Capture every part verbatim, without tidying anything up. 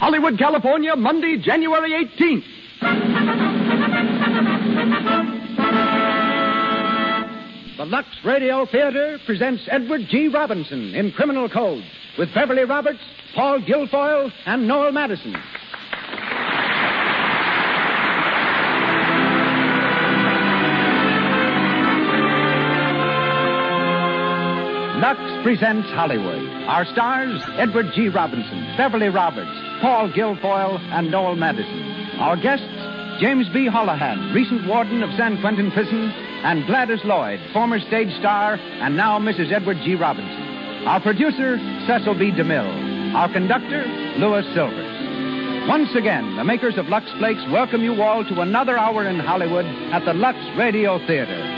Hollywood, California, Monday, January eighteenth. The Lux Radio Theater presents Edward G. Robinson in Criminal Code with Beverly Roberts, Paul Guilfoyle, and Noel Madison. Lux presents Hollywood. Our stars, Edward G. Robinson, Beverly Roberts, Paul Guilfoyle, and Noel Madison. Our guests, James B. Holohan, recent warden of San Quentin Prison, and Gladys Lloyd, former stage star, and now Missus Edward G. Robinson. Our producer, Cecil B. DeMille. Our conductor, Louis Silvers. Once again, the makers of Lux Flakes welcome you all to another hour in Hollywood at the Lux Radio Theater.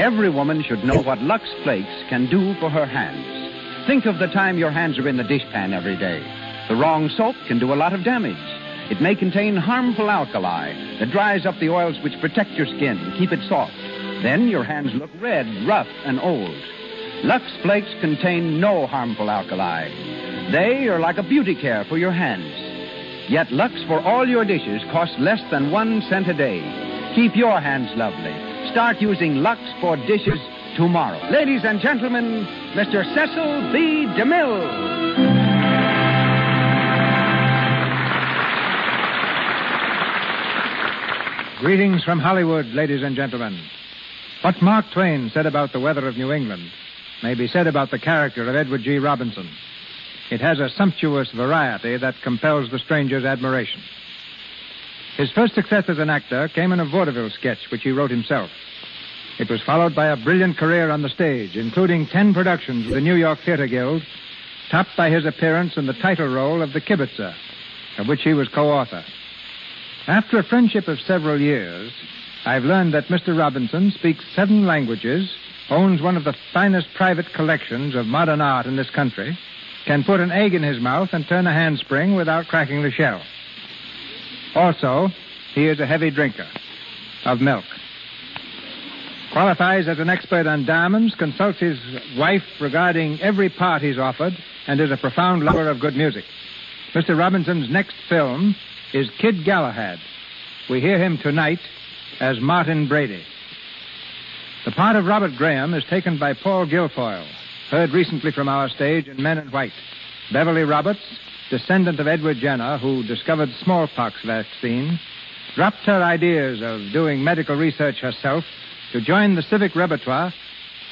Every woman should know what Lux Flakes can do for her hands. Think of the time your hands are in the dishpan every day. The wrong soap can do a lot of damage. It may contain harmful alkali that dries up the oils which protect your skin and keep it soft. Then your hands look red, rough, and old. Lux Flakes contain no harmful alkali. They are like a beauty care for your hands. Yet Lux for all your dishes costs less than one cent a day. Keep your hands lovely. Start using Lux for dishes tomorrow. Ladies and gentlemen, Mister Cecil B. DeMille. Greetings from Hollywood, ladies and gentlemen. What Mark Twain said about the weather of New England may be said about the character of Edward G. Robinson. It has a sumptuous variety that compels the stranger's admiration. His first success as an actor came in a vaudeville sketch which he wrote himself. It was followed by a brilliant career on the stage, including ten productions with the New York Theater Guild, topped by his appearance in the title role of The Kibitzer, of which he was co-author. After a friendship of several years, I've learned that Mister Robinson speaks seven languages, owns one of the finest private collections of modern art in this country, can put an egg in his mouth and turn a handspring without cracking the shell. Also, he is a heavy drinker of milk. Qualifies as an expert on diamonds, consults his wife regarding every part he's offered, and is a profound lover of good music. Mister Robinson's next film is Kid Galahad. We hear him tonight as Martin Brady. The part of Robert Graham is taken by Paul Guilfoyle, heard recently from our stage in Men in White. Beverly Roberts, descendant of Edward Jenner, who discovered smallpox vaccine, dropped her ideas of doing medical research herself to join the civic repertoire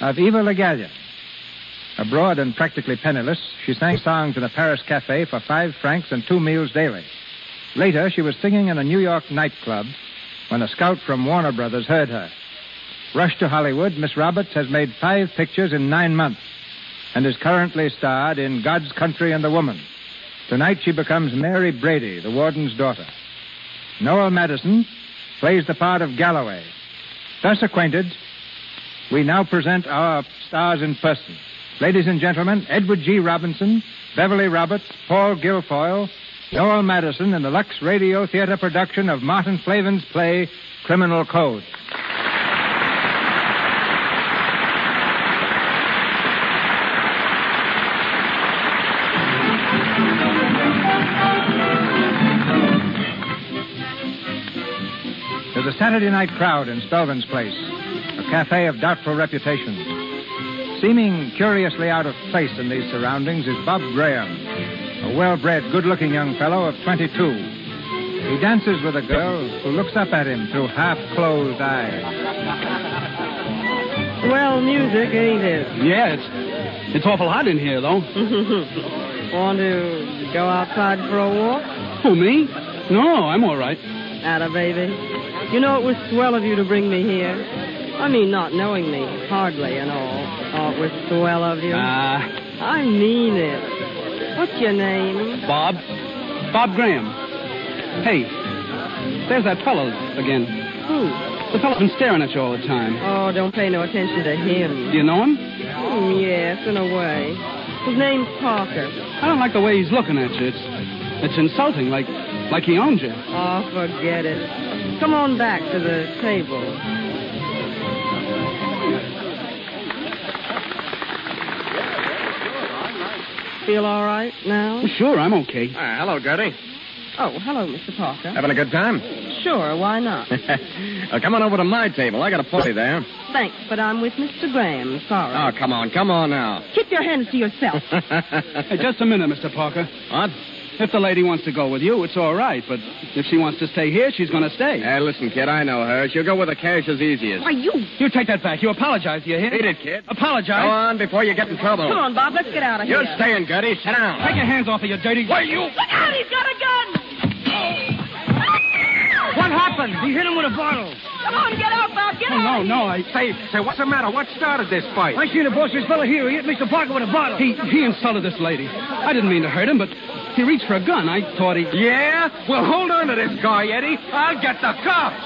of Eva Le Gallienne. Abroad and practically penniless, she sang songs in a Paris cafe for five francs and two meals daily. Later, she was singing in a New York nightclub when a scout from Warner Brothers heard her. Rushed to Hollywood, Miss Roberts has made five pictures in nine months and is currently starred in God's Country and the Woman. Tonight she becomes Mary Brady, the warden's daughter. Noel Madison plays the part of Galloway. Thus acquainted, we now present our stars in person. Ladies and gentlemen, Edward G. Robinson, Beverly Roberts, Paul Guilfoyle, Noel Madison in the Lux Radio Theater production of Martin Flavin's play, Criminal Code. There's a Saturday night crowd in Spelman's Place, a cafe of doubtful reputation. Seeming curiously out of place in these surroundings is Bob Graham, a well-bred, good-looking young fellow of twenty-two. He dances with a girl who looks up at him through half-closed eyes. Well, music, ain't it? Yeah, it's, it's awful hot in here, though. Want to go outside for a walk? Who, me? No, I'm all right. Atta, baby. You know, it was swell of you to bring me here. I mean, not knowing me, hardly and all. Oh, it was swell of you. Ah. Uh, I mean it. What's your name? Bob. Bob Graham. Hey, there's that fellow again. Who? The fellow's been staring at you all the time. Oh, don't pay no attention to him. Do you know him? Mm, yes, in a way. His name's Parker. I don't like the way he's looking at you. It's, it's insulting, like, like he owns you. Oh, forget it. Come on back to the table. feel all right now? Sure, I'm okay. Uh, hello, Gertie. Oh, hello, Mister Parker. Having a good time? Sure, why not? Well, come on over to my table. I got a party there. Thanks, but I'm with Mister Graham. Sorry. Oh, come on, come on now. Keep your hands to yourself. Hey, just a minute, Mister Parker. What? If the lady wants to go with you, it's all right. But if she wants to stay here, she's going to stay. Hey, listen, kid, I know her. She'll go where the cash is easiest. Why, you... You take that back. You apologize, do you hear? Beat it, kid. Apologize. Go on before you get in trouble. Come on, Bob, let's get out of here. You're staying, Gertie. Sit down. Take your hands off of your dirty... Why, you... Look out, he's got a gun! What happened? He hit him with a bottle. Come on, get out, Bob. Get oh, out. No, no, I... Say, say, what's the matter? What started this fight? I seen a boisterous fella here. He hit Mister Parker with a bottle. He he insulted this lady. I didn't mean to hurt him, but he reached for a gun. I thought he... Yeah? Well, hold on to this guy, Eddie. I'll get the cops.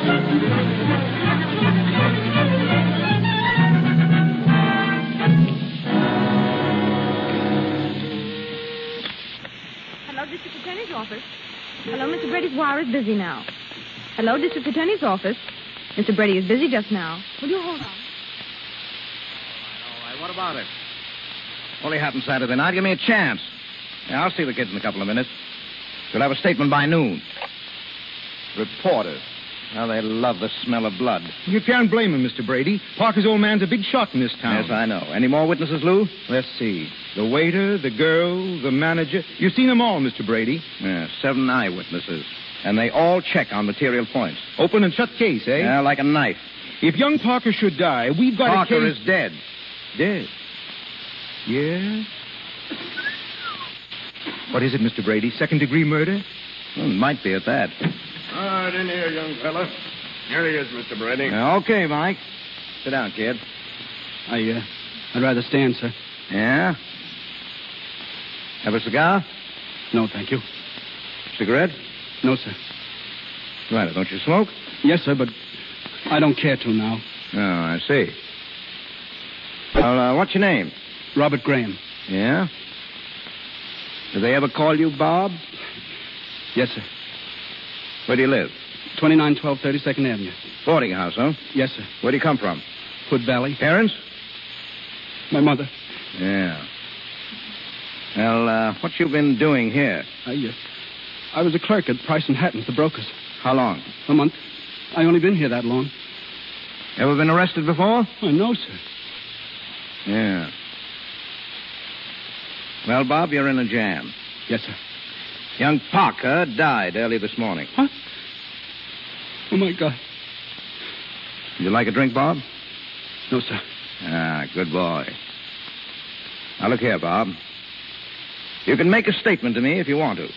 Hello, District Attorney's Office. Hello, Mister Brady's wire is busy now. Hello, District Attorney's Office. Mister Brady is busy just now. Will you hold on? All right, all right. What about it? Only happened Saturday night. Give me a chance. Yeah, I'll see the kids in a couple of minutes. You'll have a statement by noon. Reporters. How they love the smell of blood. You can't blame him, Mister Brady. Parker's old man's a big shot in this town. Yes, I know. Any more witnesses, Lou? Let's see. The waiter, the girl, the manager. You've seen them all, Mister Brady. Yeah, seven eyewitnesses. And they all check on material points. Open and shut case, eh? Yeah, like a knife. If young Parker should die, we've got Parker a case... Parker is dead. Dead? Yeah? What is it, Mister Brady? Second-degree murder? Well, it might be at that. All right, in here, young fella. Here he is, Mister Brady. Uh, okay, Mike. Sit down, kid. I, uh, I'd rather stand, sir. Yeah? Have a cigar? No, thank you. Cigarette? No, sir. Right, don't you smoke? Yes, sir, but I don't care to now. Oh, I see. Well, uh, what's your name? Robert Graham. Yeah? Did they ever call you Bob? Yes, sir. Where do you live? twenty-nine twelve thirty-second Avenue. Boarding house, huh? Yes, sir. Where do you come from? Hood Valley. Parents? My mother. Yeah. Well, uh, what you been doing here? I, uh, I was a clerk at Price and Hatton's, the brokers. How long? A month. I only been here that long. Ever been arrested before? Oh, no, sir. Yeah. Well, Bob, you're in a jam. Yes, sir. Young Parker died early this morning. What? Oh, my God. Would you like a drink, Bob? No, sir. Ah, good boy. Now, look here, Bob. You can make a statement to me if you want to.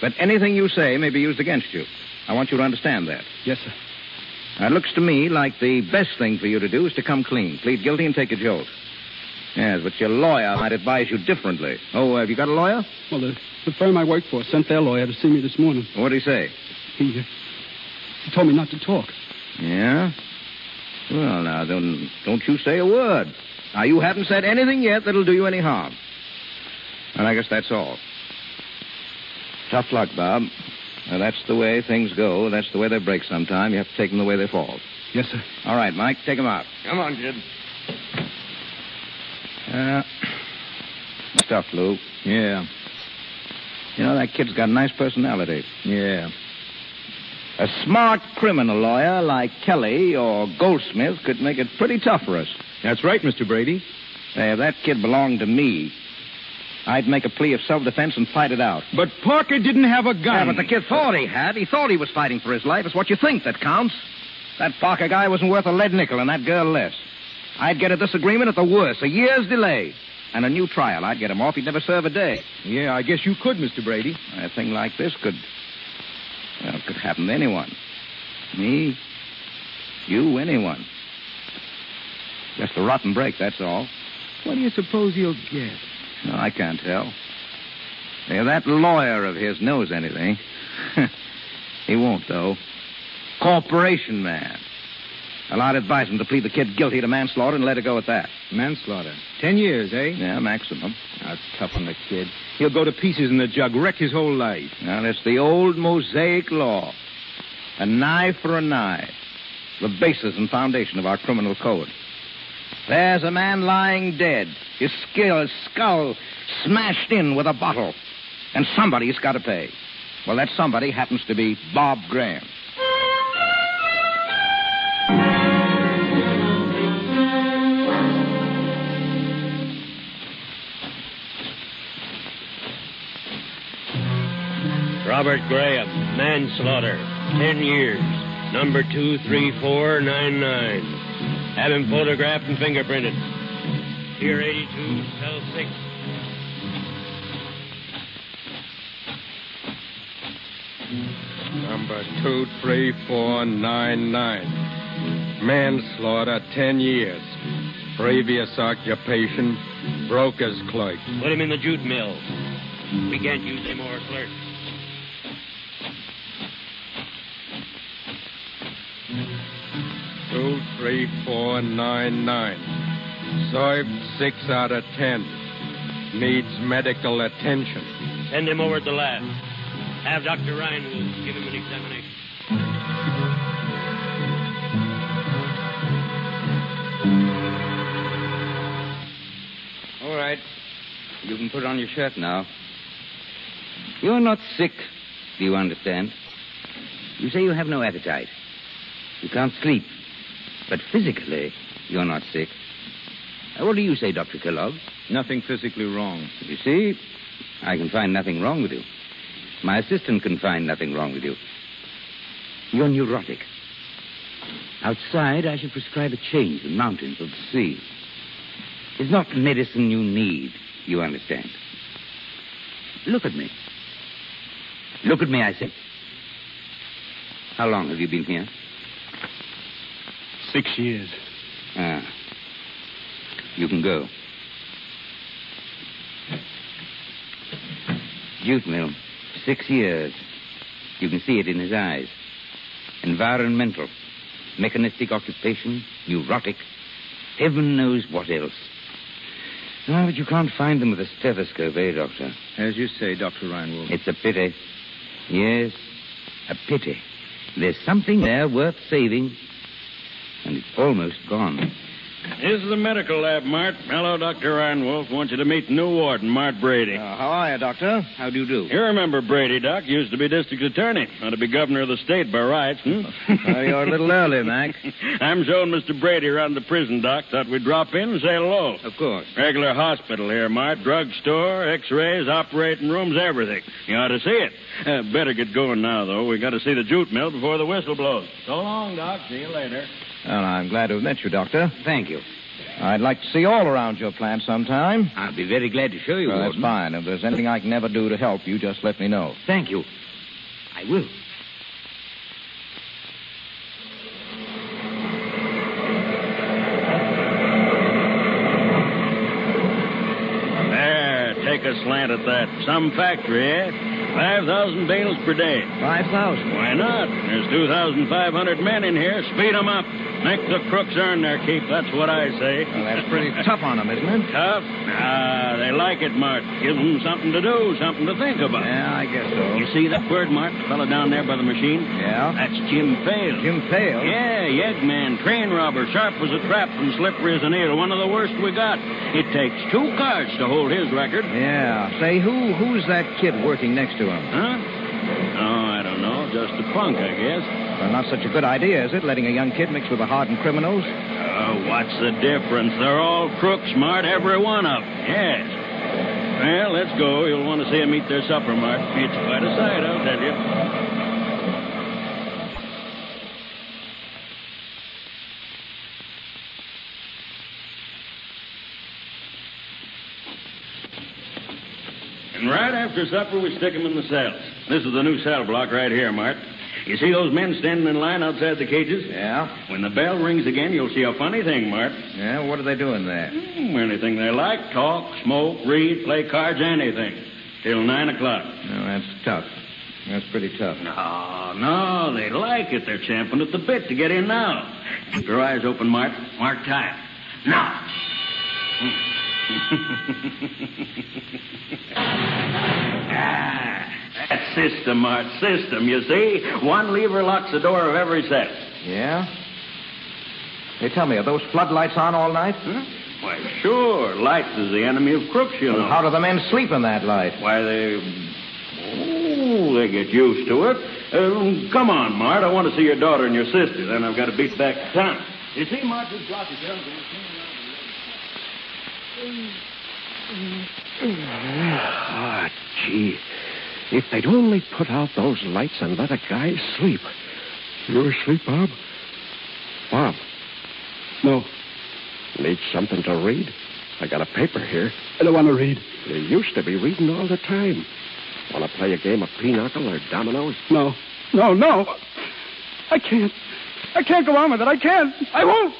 But anything you say may be used against you. I want you to understand that. Yes, sir. Now, it looks to me like the best thing for you to do is to come clean, plead guilty, and take a jolt. Yes, but your lawyer might advise you differently. Oh, have you got a lawyer? Well, the, the firm I work for sent their lawyer to see me this morning. What did he say? He, uh, he told me not to talk. Yeah? Well, now, then, don't you say a word. Now, you haven't said anything yet that'll do you any harm. Well, I guess that's all. Tough luck, Bob. Now, that's the way things go. That's the way they break sometime. You have to take them the way they fall. Yes, sir. All right, Mike, take them out. Come on, kid. Uh, stuff, Lou. Yeah. You know, that kid's got a nice personality. Yeah. A smart criminal lawyer like Kelly or Goldsmith could make it pretty tough for us. That's right, Mister Brady. Hey, if that kid belonged to me, I'd make a plea of self-defense and fight it out. But Parker didn't have a gun. Yeah, but the kid thought he had. He thought he was fighting for his life. It's what you think that counts. That Parker guy wasn't worth a lead nickel and that girl less. I'd get a disagreement at the worst, a year's delay, and a new trial. I'd get him off. He'd never serve a day. Yeah, I guess you could, Mister Brady. A thing like this could, well, could happen to anyone. Me, you, anyone. Just a rotten break, that's all. What do you suppose he'll get? No, I can't tell. If that lawyer of his knows anything, he won't, though. Corporation man. Well, I'd advise him to plead the kid guilty to manslaughter and let it go at that. Manslaughter? Ten years, eh? Yeah, maximum. That's tough on the kid. He'll go to pieces in the jug, wreck his whole life. Now, that's the old Mosaic law. A knife for a knife. The basis and foundation of our criminal code. There's a man lying dead, his skull, his skull smashed in with a bottle. And somebody's got to pay. Well, that somebody happens to be Bob Graham. Robert Graham, manslaughter, ten years, number two three four nine nine. Have him photographed and fingerprinted. Pier eighty-two, cell six. Number two three four nine nine. Manslaughter, ten years. Previous occupation, broker's clerk. Put him in the jute mill. We can't use any more clerks. two three four nine nine. Served six out of ten. Needs medical attention. Send him over to the lab. Have Doctor Ryan will give him an examination. All right. You can put on your shirt now. You're not sick, do you understand? You say you have no appetite. You can't sleep. But physically, you're not sick. What do you say, Doctor Kellogg? Nothing physically wrong. You see, I can find nothing wrong with you. My assistant can find nothing wrong with you. You're neurotic. Outside, I should prescribe a change to the mountains or the sea. It's not medicine you need, you understand. Look at me. Look at me, I say. How long have you been here? Six years. Ah. You can go. Jute mill. Six years. You can see it in his eyes. Environmental. Mechanistic occupation. Neurotic. Heaven knows what else. No, oh, but you can't find them with a stethoscope, eh, Doctor? As you say, Doctor Reinwald. It's a pity. Yes, a pity. There's something there worth saving. And it's almost gone. This is the medical lab, Mart. Hello, Doctor Reinwolf. Wants you to meet new warden, Mart Brady. Uh, how are you, Doctor? How do you do? You remember Brady, Doc. Used to be district attorney. Ought to be governor of the state by rights, hmm? uh, you're a little early, Mac. I'm showing Mister Brady around the prison, Doc. Thought we'd drop in and say hello. Of course. Regular hospital here, Mart. Drug store, x-rays, operating rooms, everything. You ought to see it. Uh, better get going now, though. We got to see the jute mill before the whistle blows. So long, Doc. See you later. Well, I'm glad to have met you, Doctor. Thank you. I'd like to see all around your plant sometime. I'll be very glad to show you, well, Warden. That's fine. If there's anything I can ever do to help you, just let me know. Thank you. I will. There, take a slant at that. Some factory, eh? Five thousand bales per day. Five thousand? Why not? There's two thousand five hundred men in here. Speed them up. Make the crooks earn their keep. That's what I say. Well, that's pretty tough on them, isn't it? Tough? Ah, they like it, Mart. Gives them something to do, something to think about. Yeah, I guess so. You see that bird, Mart? The fellow down there by the machine? Yeah? That's Jim Fale. Jim Fale? Yeah, yeggman, train robber, sharp as a trap and slippery as a needle. One of the worst we got. It takes two cards to hold his record. Yeah. Say, who who's that kid working next to him? Huh? Oh, I don't know. Just a punk, I guess. Well, not such a good idea, is it? Letting a young kid mix with the hardened criminals? Oh, what's the difference? They're all crooks, Mart. Every one of them. Yes. Well, let's go. You'll want to see them eat their supper, Mart. It's quite a sight, I'll tell you. And right after supper, we stick them in the cells. This is the new cell block right here, Mart. You see those men standing in line outside the cages? Yeah. When the bell rings again, you'll see a funny thing, Mart. Yeah, what are they doing there? Mm, anything they like. Talk, smoke, read, play cards, anything. Till nine o'clock. No, that's tough. That's pretty tough. No, no, they like it. They're champing at the bit to get in now. Keep your eyes open, Mart. Mark time. Now. Mm. ah, that system, Mart, system, you see? One lever locks the door of every set. Yeah? Hey, tell me, are those floodlights on all night? Huh? Why, sure. Lights is the enemy of crooks, you well, know. How do the men sleep in that light? Why, they... Oh, they get used to it. Um, come on, Mart. I want to see your daughter and your sister. Then I've got to beat back to town. You see, Mart, this clock is down. Ah, gee. If they'd only put out those lights and let a guy sleep. You're asleep, Bob? Bob? No. Need something to read? I got a paper here. I don't want to read. You used to be reading all the time. Want to play a game of pinochle or dominoes? No. No, no. I can't. I can't go on with it. I can't. I won't.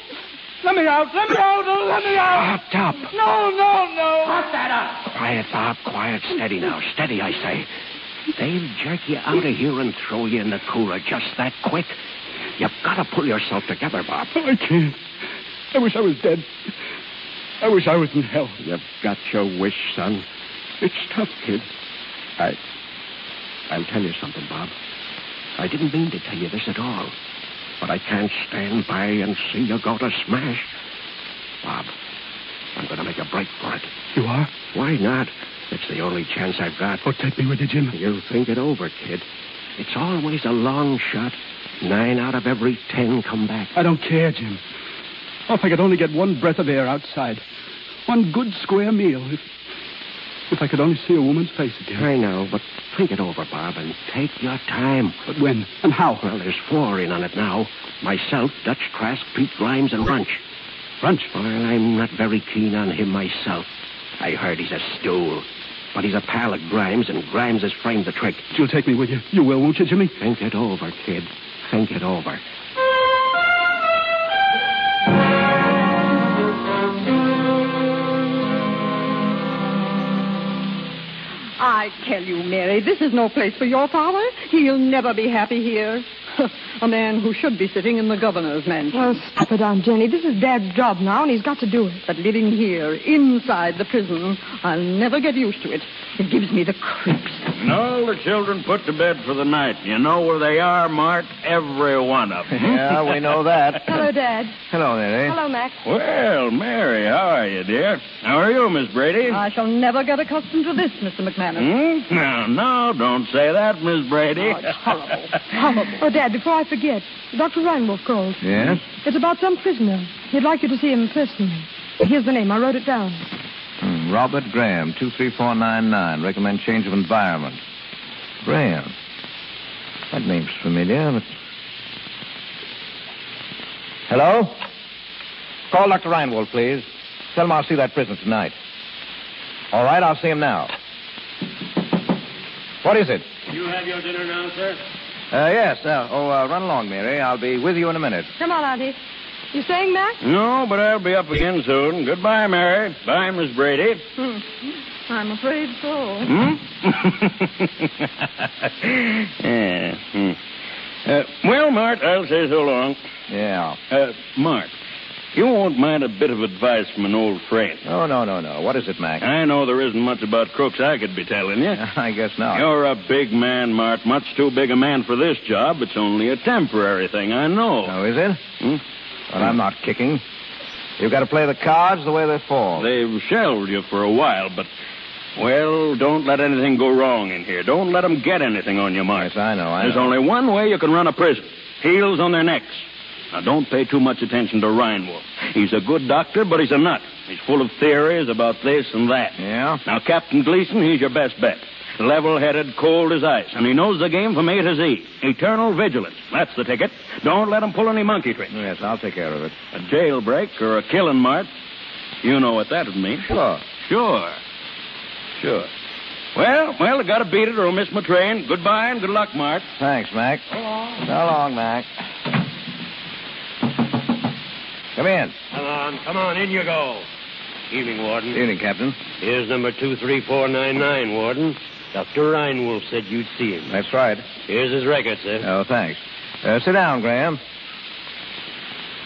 Let me out. Let me out. Oh, let me out. Shut up. No, no, no. Shut that up. Quiet, Bob. Quiet. Steady now. Steady, I say. They'll jerk you out of here and throw you in the cooler just that quick. You've got to pull yourself together, Bob. Oh, I can't. I wish I was dead. I wish I was in hell. You've got your wish, son. It's tough, kid. I... I'll tell you something, Bob. I didn't mean to tell you this at all. But I can't stand by and see you go to smash. Bob, I'm going to make a break for it. You are? Why not? It's the only chance I've got. Oh, take me with you, Jim. You think it over, kid. It's always a long shot. Nine out of every ten come back. I don't care, Jim. Oh, if I could only get one breath of air outside. One good square meal. If, if I could only see a woman's face again. I know, but think it over, Bob, and take your time. But when and how? Well, there's four in on it now. Myself, Dutch Trask, Pete Grimes, and Runch. Runch? Well, I'm not very keen on him myself. I heard he's a stool. But he's a pal of Grimes, and Grimes has framed the trick. You'll take me with you. You will, won't you, Jimmy? Think it over, kid. Think it over. I tell you, Mary, this is no place for your father. He'll never be happy here. A man who should be sitting in the governor's mansion. Well, stop it, Aunt Jenny. This is Dad's job now, and he's got to do it. But living here, inside the prison, I'll never get used to it. It gives me the creeps. And all the children put to bed for the night. You know where they are, Mart? Every one of them. Yeah, we know that. Hello, Dad. Hello, Mary. Hello, Max. Well, Mary, how are you, dear? How are you, Miss Brady? I shall never get accustomed to this, Mister McManus. Hmm? No, no, don't say that, Miss Brady. Oh, it's horrible. Horrible. Oh, Dad. Before I forget, Doctor Reinwolf called. Yes? It's about some prisoner. He'd like you to see him personally. Here's the name. I wrote it down. Hmm, Robert Graham, two three four nine nine. Recommend change of environment. Graham. That name's familiar, but... Hello? Call Doctor Reinwolf, please. Tell him I'll see that prisoner tonight. All right, I'll see him now. What is it? You have your dinner now, sir? Uh, yes. Uh, oh, uh, run along, Mary. I'll be with you in a minute. Come on, Auntie. You staying back? No, but I'll be up again soon. Goodbye, Mary. Bye, Miss Brady. Hmm. I'm afraid so. Hmm? Yeah. Hmm. Uh, well, Mart, I'll say so long. Yeah. Uh, Mart, you won't mind a bit of advice from an old friend. Oh, no, no, no. What is it, Mac? I know there isn't much about crooks I could be telling you. I guess not. You're a big man, Mart. Much too big a man for this job. It's only a temporary thing, I know. Oh, is it? Hmm? Well, I'm not kicking. You've got to play the cards the way they fall. They've shelled you for a while, but... Well, don't let anything go wrong in here. Don't let them get anything on you, Mart. Yes, I know, I know. There's only one way you can run a prison. Heels on their necks. Now, don't pay too much attention to Reinwolf. He's a good doctor, but he's a nut. He's full of theories about this and that. Yeah? Now, Captain Gleason, he's your best bet. Level-headed, cold as ice, and he knows the game from A to Z. Eternal vigilance. That's the ticket. Don't let him pull any monkey tricks. Yes, I'll take care of it. A jailbreak or a killing, Mart. You know what that would mean. Sure. Sure. Sure. Well, well, I've got to beat it or I'll miss my train. Goodbye and good luck, Mart. Thanks, Mac. So long. So long, Mac. Come in. Come on, come on, in you go. Evening, Warden. Evening, Captain. Here's number two three four nine nine, Warden. Doctor Reinwolf said you'd see him. That's right. Here's his record, sir. Oh, thanks. Uh, sit down, Graham.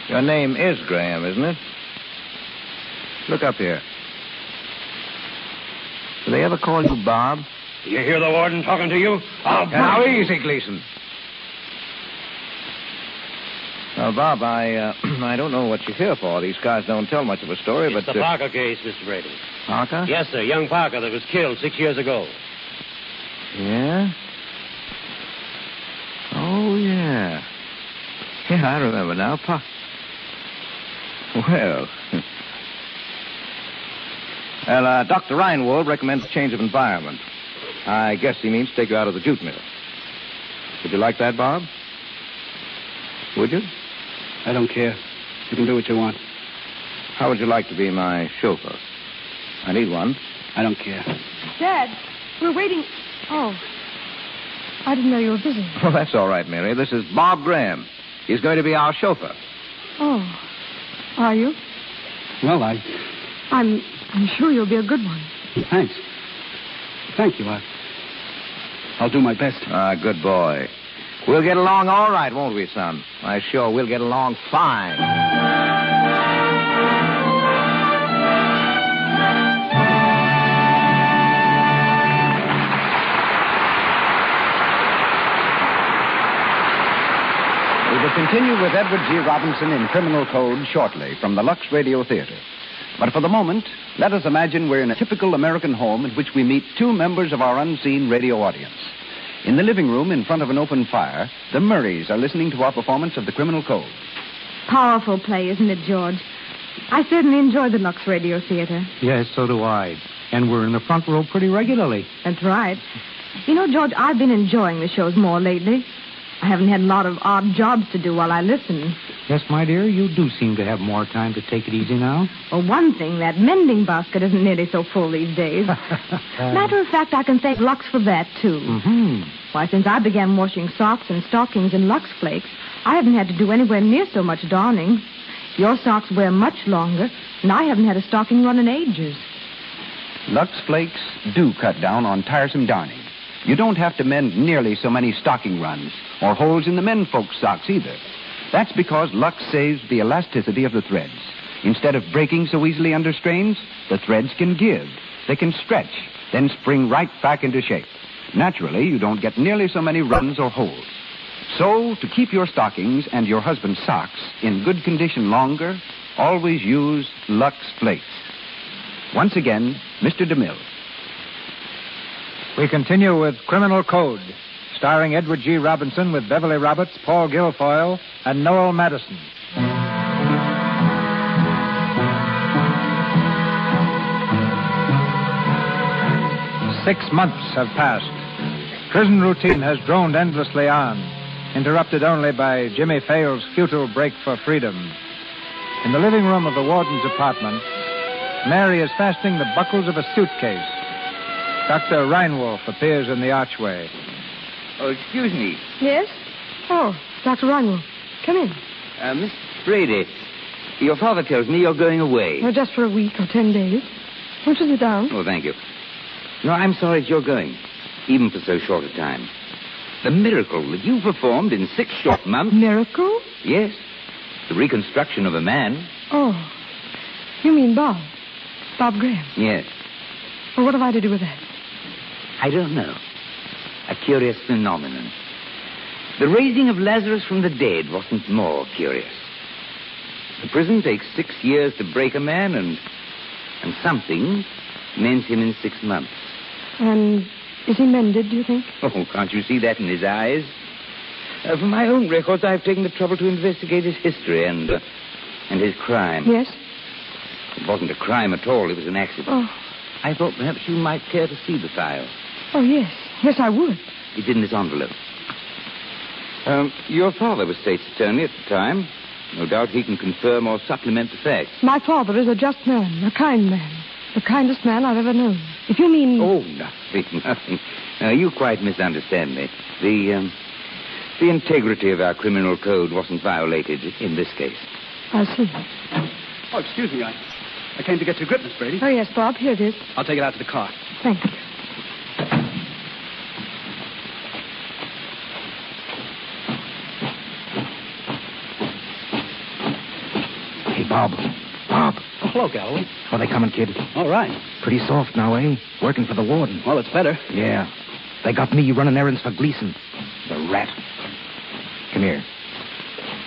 Your name is Graham, isn't it? Look up here. Do they ever call you Bob? Do you hear the Warden talking to you? I'll now, easy, Gleason. Now, Bob, I uh, I don't know what you're here for. These guys don't tell much of a story, it's but... It's the uh... Parker case, Mister Brady. Parker? Yes, sir. Young Parker that was killed six years ago. Yeah? Oh, yeah. Yeah, I remember now. Pa... Well... Well, uh, Doctor Reinwald recommends a change of environment. I guess he means take you out of the jute mill. Would you like that, Bob? Would you? I don't care. You can do what you want. How would you like to be my chauffeur? I need one. I don't care. Dad, we're waiting... Oh. I didn't know you were busy. Well, that's all right, Mary. This is Bob Graham. He's going to be our chauffeur. Oh. Are you? Well, I... I'm... I'm sure you'll be a good one. Thanks. Thank you. I, I'll do my best. Ah, good boy. We'll get along all right, won't we, son? I sure we'll get along fine. We will continue with Edward G. Robinson in Criminal Code shortly from the Lux Radio Theater. But for the moment, let us imagine we're in a typical American home in which we meet two members of our unseen radio audience. In the living room, in front of an open fire, the Murrays are listening to our performance of The Criminal Code. Powerful play, isn't it, George? I certainly enjoy the Lux Radio Theater. Yes, so do I. And we're in the front row pretty regularly. That's right. You know, George, I've been enjoying the shows more lately. I haven't had a lot of odd jobs to do while I listen. Yes, my dear, you do seem to have more time to take it easy now. Well, one thing, that mending basket isn't nearly so full these days. Matter of fact, I can thank Lux for that, too. Mm-hmm. Why, since I began washing socks and stockings in Lux Flakes, I haven't had to do anywhere near so much darning. Your socks wear much longer, and I haven't had a stocking run in ages. Lux Flakes do cut down on tiresome darning. You don't have to mend nearly so many stocking runs or holes in the men folks' socks either. That's because Lux saves the elasticity of the threads. Instead of breaking so easily under strains, the threads can give. They can stretch, then spring right back into shape. Naturally, you don't get nearly so many runs or holes. So, to keep your stockings and your husband's socks in good condition longer, always use Lux Flakes. Once again, Mister DeMille. We continue with Criminal Code, starring Edward G. Robinson with Beverly Roberts, Paul Guilfoyle, and Noel Madison. Six months have passed. Prison routine has droned endlessly on, interrupted only by Jimmy Fall's futile break for freedom. In the living room of the warden's apartment, Mary is fastening the buckles of a suitcase. Doctor Reinwolf appears in the archway. Oh, excuse me. Yes? Oh, Doctor Reinwolf, come in. Uh, Miss Brady, your father tells me you're going away. Oh, just for a week or ten days. Won't you sit down? Oh, thank you. No, I'm sorry you're going, even for so short a time. The miracle that you performed in six short months... Miracle? Yes. The reconstruction of a man. Oh. You mean Bob? Bob Graham? Yes. Well, what have I to do with that? I don't know. A curious phenomenon. The raising of Lazarus from the dead wasn't more curious. The prison takes six years to break a man, and and something mends him in six months. And is he mended, do you think? Oh, can't you see that in his eyes? Uh, for my own records, I've taken the trouble to investigate his history and, uh, and his crime. Yes? It wasn't a crime at all. It was an accident. Oh. I thought perhaps you might care to see the file. Oh, yes. Yes, I would. It's in this envelope. Um, your father was state's attorney at the time. No doubt he can confirm or supplement the facts. My father is a just man, a kind man. The kindest man I've ever known. If you mean... Oh, nothing, nothing. Now, you quite misunderstand me. The, um... The integrity of our criminal code wasn't violated in this case. I see. Oh, excuse me, I... I came to get your grip, Miss Brady. Oh, yes, Bob. Here it is. I'll take it out to the car. Thanks. Hey, Bob. Bob. Oh, hello, Galloway. How are they coming, kid? All right. Pretty soft now, eh? Working for the warden. Well, it's better. Yeah. They got me running errands for Gleason. The rat. Come here.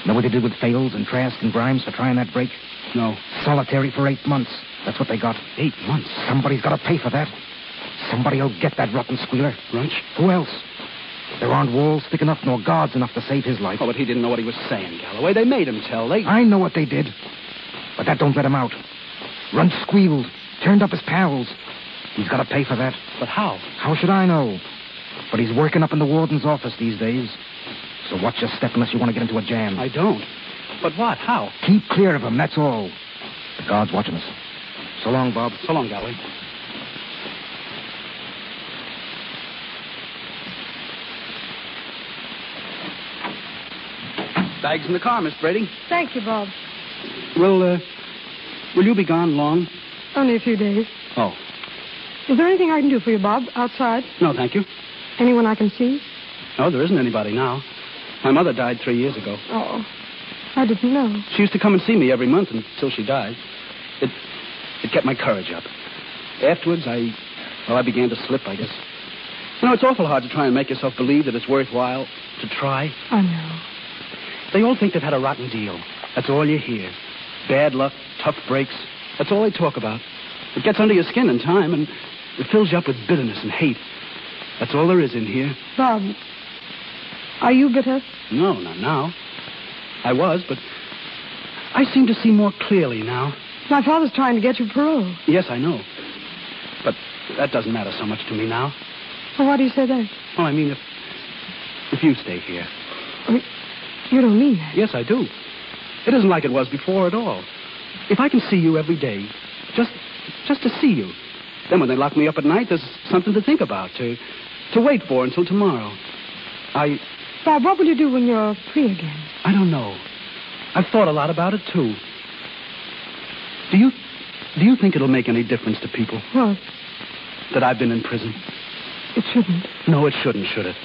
Know what they did with Fales and Trask and Grimes for trying that break? No. Solitary for eight months. That's what they got. Eight months? Somebody's got to pay for that. Somebody'll get that rotten squealer. Runch? Who else? There aren't walls thick enough nor guards enough to save his life. Oh, but he didn't know what he was saying, Galloway. They made him tell. They... I know what they did. But that don't let him out. Runch squealed. Turned up his pals. He's got to pay for that. But how? How should I know? But he's working up in the warden's office these days. So watch your step unless you want to get into a jam. I don't. But what? How? Keep clear of him, that's all. The guard's watching us. So long, Bob. So long, Galloway. Bag's in the car, Miss Brady. Thank you, Bob. Will, uh, will you be gone long? Only a few days. Oh. Is there anything I can do for you, Bob, outside? No, thank you. Anyone I can see? No, there isn't anybody now. My mother died three years ago. Oh, I didn't know. She used to come and see me every month until she died. It, it kept my courage up. Afterwards, I, well, I began to slip, I guess. You know, it's awful hard to try and make yourself believe that it's worthwhile to try. I know. They all think they've had a rotten deal. That's all you hear. Bad luck, tough breaks. That's all they talk about. It gets under your skin in time, and it fills you up with bitterness and hate. That's all there is in here. Bob, are you bitter? No, not now. I was, but I seem to see more clearly now. My father's trying to get you parole. Yes, I know. But that doesn't matter so much to me now. Well, why do you say that? Well, I mean, if, if you stay here. Well, you don't mean that. Yes, I do. It isn't like it was before at all. If I can see you every day, just just to see you, then when they lock me up at night, there's something to think about, to to wait for until tomorrow. I... Bob, what will you do when you're free again? I don't know. I've thought a lot about it, too. Do you do you think it'll make any difference to people? What? That I've been in prison. It shouldn't. No, it shouldn't, should it?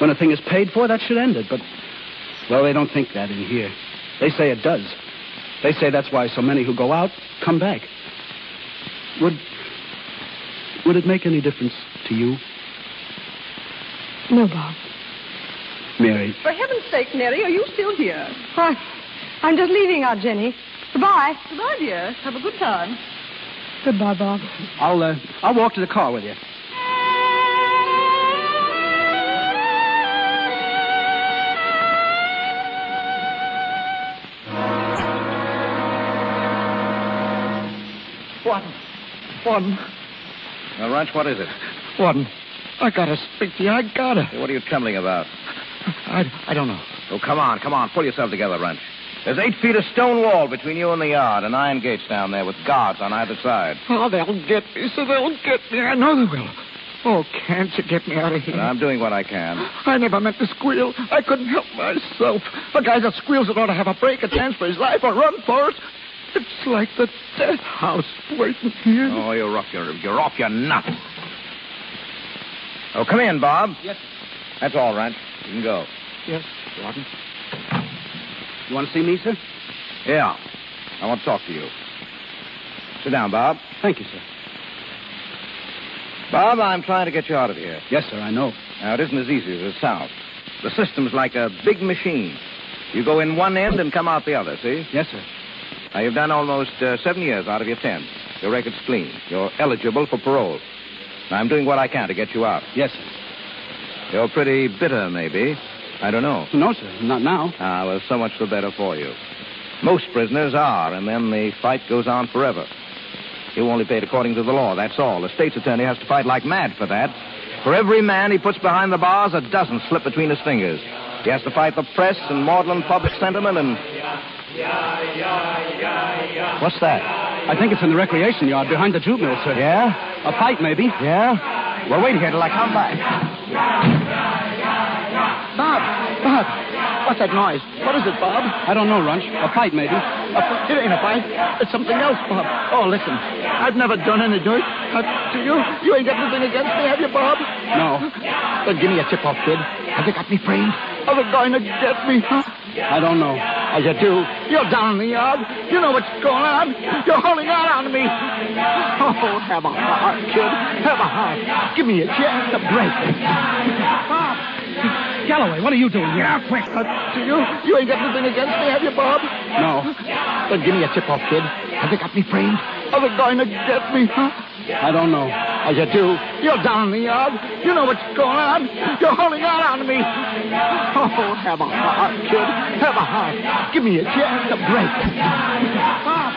When a thing is paid for, that should end it, but... Well, they don't think that in here. They say it does. They say that's why so many who go out come back. Would... Would it make any difference to you? No, Bob. Mary. For heaven's sake, Mary, are you still here? Why, I'm just leaving out, Jenny. Goodbye. Goodbye, dear. Have a good time. Goodbye, Bob. I'll, uh, I'll walk to the car with you. Warden. Warden. Now, Ranch, what is it? Warden, I gotta speak to you. I gotta. Hey, what are you trembling about? I, I don't know. Oh, come on, come on. Pull yourself together, Ranch. There's eight feet of stone wall between you and the yard, and iron gates down there with guards on either side. Oh, they'll get me, so they'll get me. I know they will. Oh, can't you get me out of here? But I'm doing what I can. I never meant to squeal. I couldn't help myself. A guy that squeals ought to have a break, a chance for his life, or run for it. It's like the death house waiting here. Oh, you're off your you're off your nut. Oh, come in, Bob. Yes. That's all, Ranch. You can go. Yes, Warden. You want to see me, sir? Yeah. I want to talk to you. Sit down, Bob. Thank you, sir. Bob, I'm trying to get you out of here. Yes, sir, I know. Now, it isn't as easy as it sounds. The system's like a big machine. You go in one end and come out the other, see? Yes, sir. Now, you've done almost uh, seven years out of your ten. Your record's clean. You're eligible for parole. Now, I'm doing what I can to get you out. Yes, sir. You're pretty bitter, maybe. I don't know. No, sir. Not now. Ah, well, so much the better for you. Most prisoners are, and then the fight goes on forever. You only paid according to the law, that's all. The state's attorney has to fight like mad for that. For every man he puts behind the bars, a dozen slip between his fingers. He has to fight the press and maudlin public sentiment and... Yeah, yeah, yeah, yeah. What's that? I think it's in the recreation yard behind the juvenile, sir. Yeah? A fight, maybe. Yeah? Well, wait here till I come back. Bob! Bob! What's that noise? What is it, Bob? I don't know, Runch. A fight, maybe. A f- it ain't a fight. It's something else, Bob. Oh, listen. I've never done any dirt. Uh, to you? You ain't got anything against me, have you, Bob? No. Then give me a tip-off, kid. Have they got me framed? Are they going to get me? Huh? I don't know. As you do. You're down in the yard. You know what's going on. You're holding on to me. Oh, have a heart, kid. Have a heart. Give me a chance to break. Bob, Galloway, what are you doing here? Yeah, quick. Uh, you, you ain't got anything against me, have you, Bob? No. Then give me a tip-off, kid. Have they got me framed? Are they going to get me, huh? I don't know. Oh, you do? You're down in the yard. You know what's going on. You're holding out on me. Oh, have a heart, kid. Have a heart. Give me a chance to break. Bob.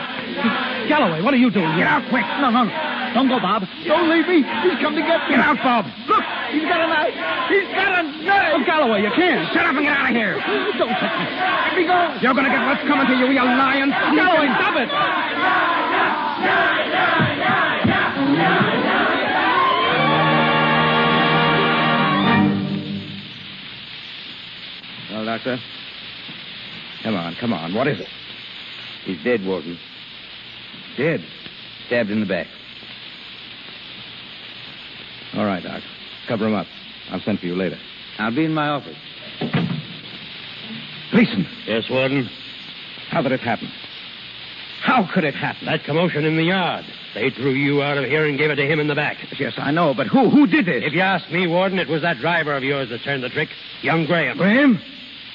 Galloway, what are you doing here? Get out quick. No, no, no. Don't go, Bob. Don't leave me. He's come to get me. Get out, Bob. Look, he's got a knife. He's got a knife. Oh, Galloway, you can't. Shut up and get out of here. Don't touch me. Let me go. You're going to get what's coming to you, you lion. Galloway, stop it. Well, Doctor? Come on, come on. What is it? He's dead, Walton. Dead? Stabbed in the back. All right, Doc. Cover him up. I'll send for you later. I'll be in my office. Gleason. Yes, Warden? How did it happen? How could it happen? That commotion in the yard. They drew you out of here and gave it to him in the back. Yes, I know, but who? Who did this? If you ask me, Warden, it was that driver of yours that turned the trick. Young Graham. Graham?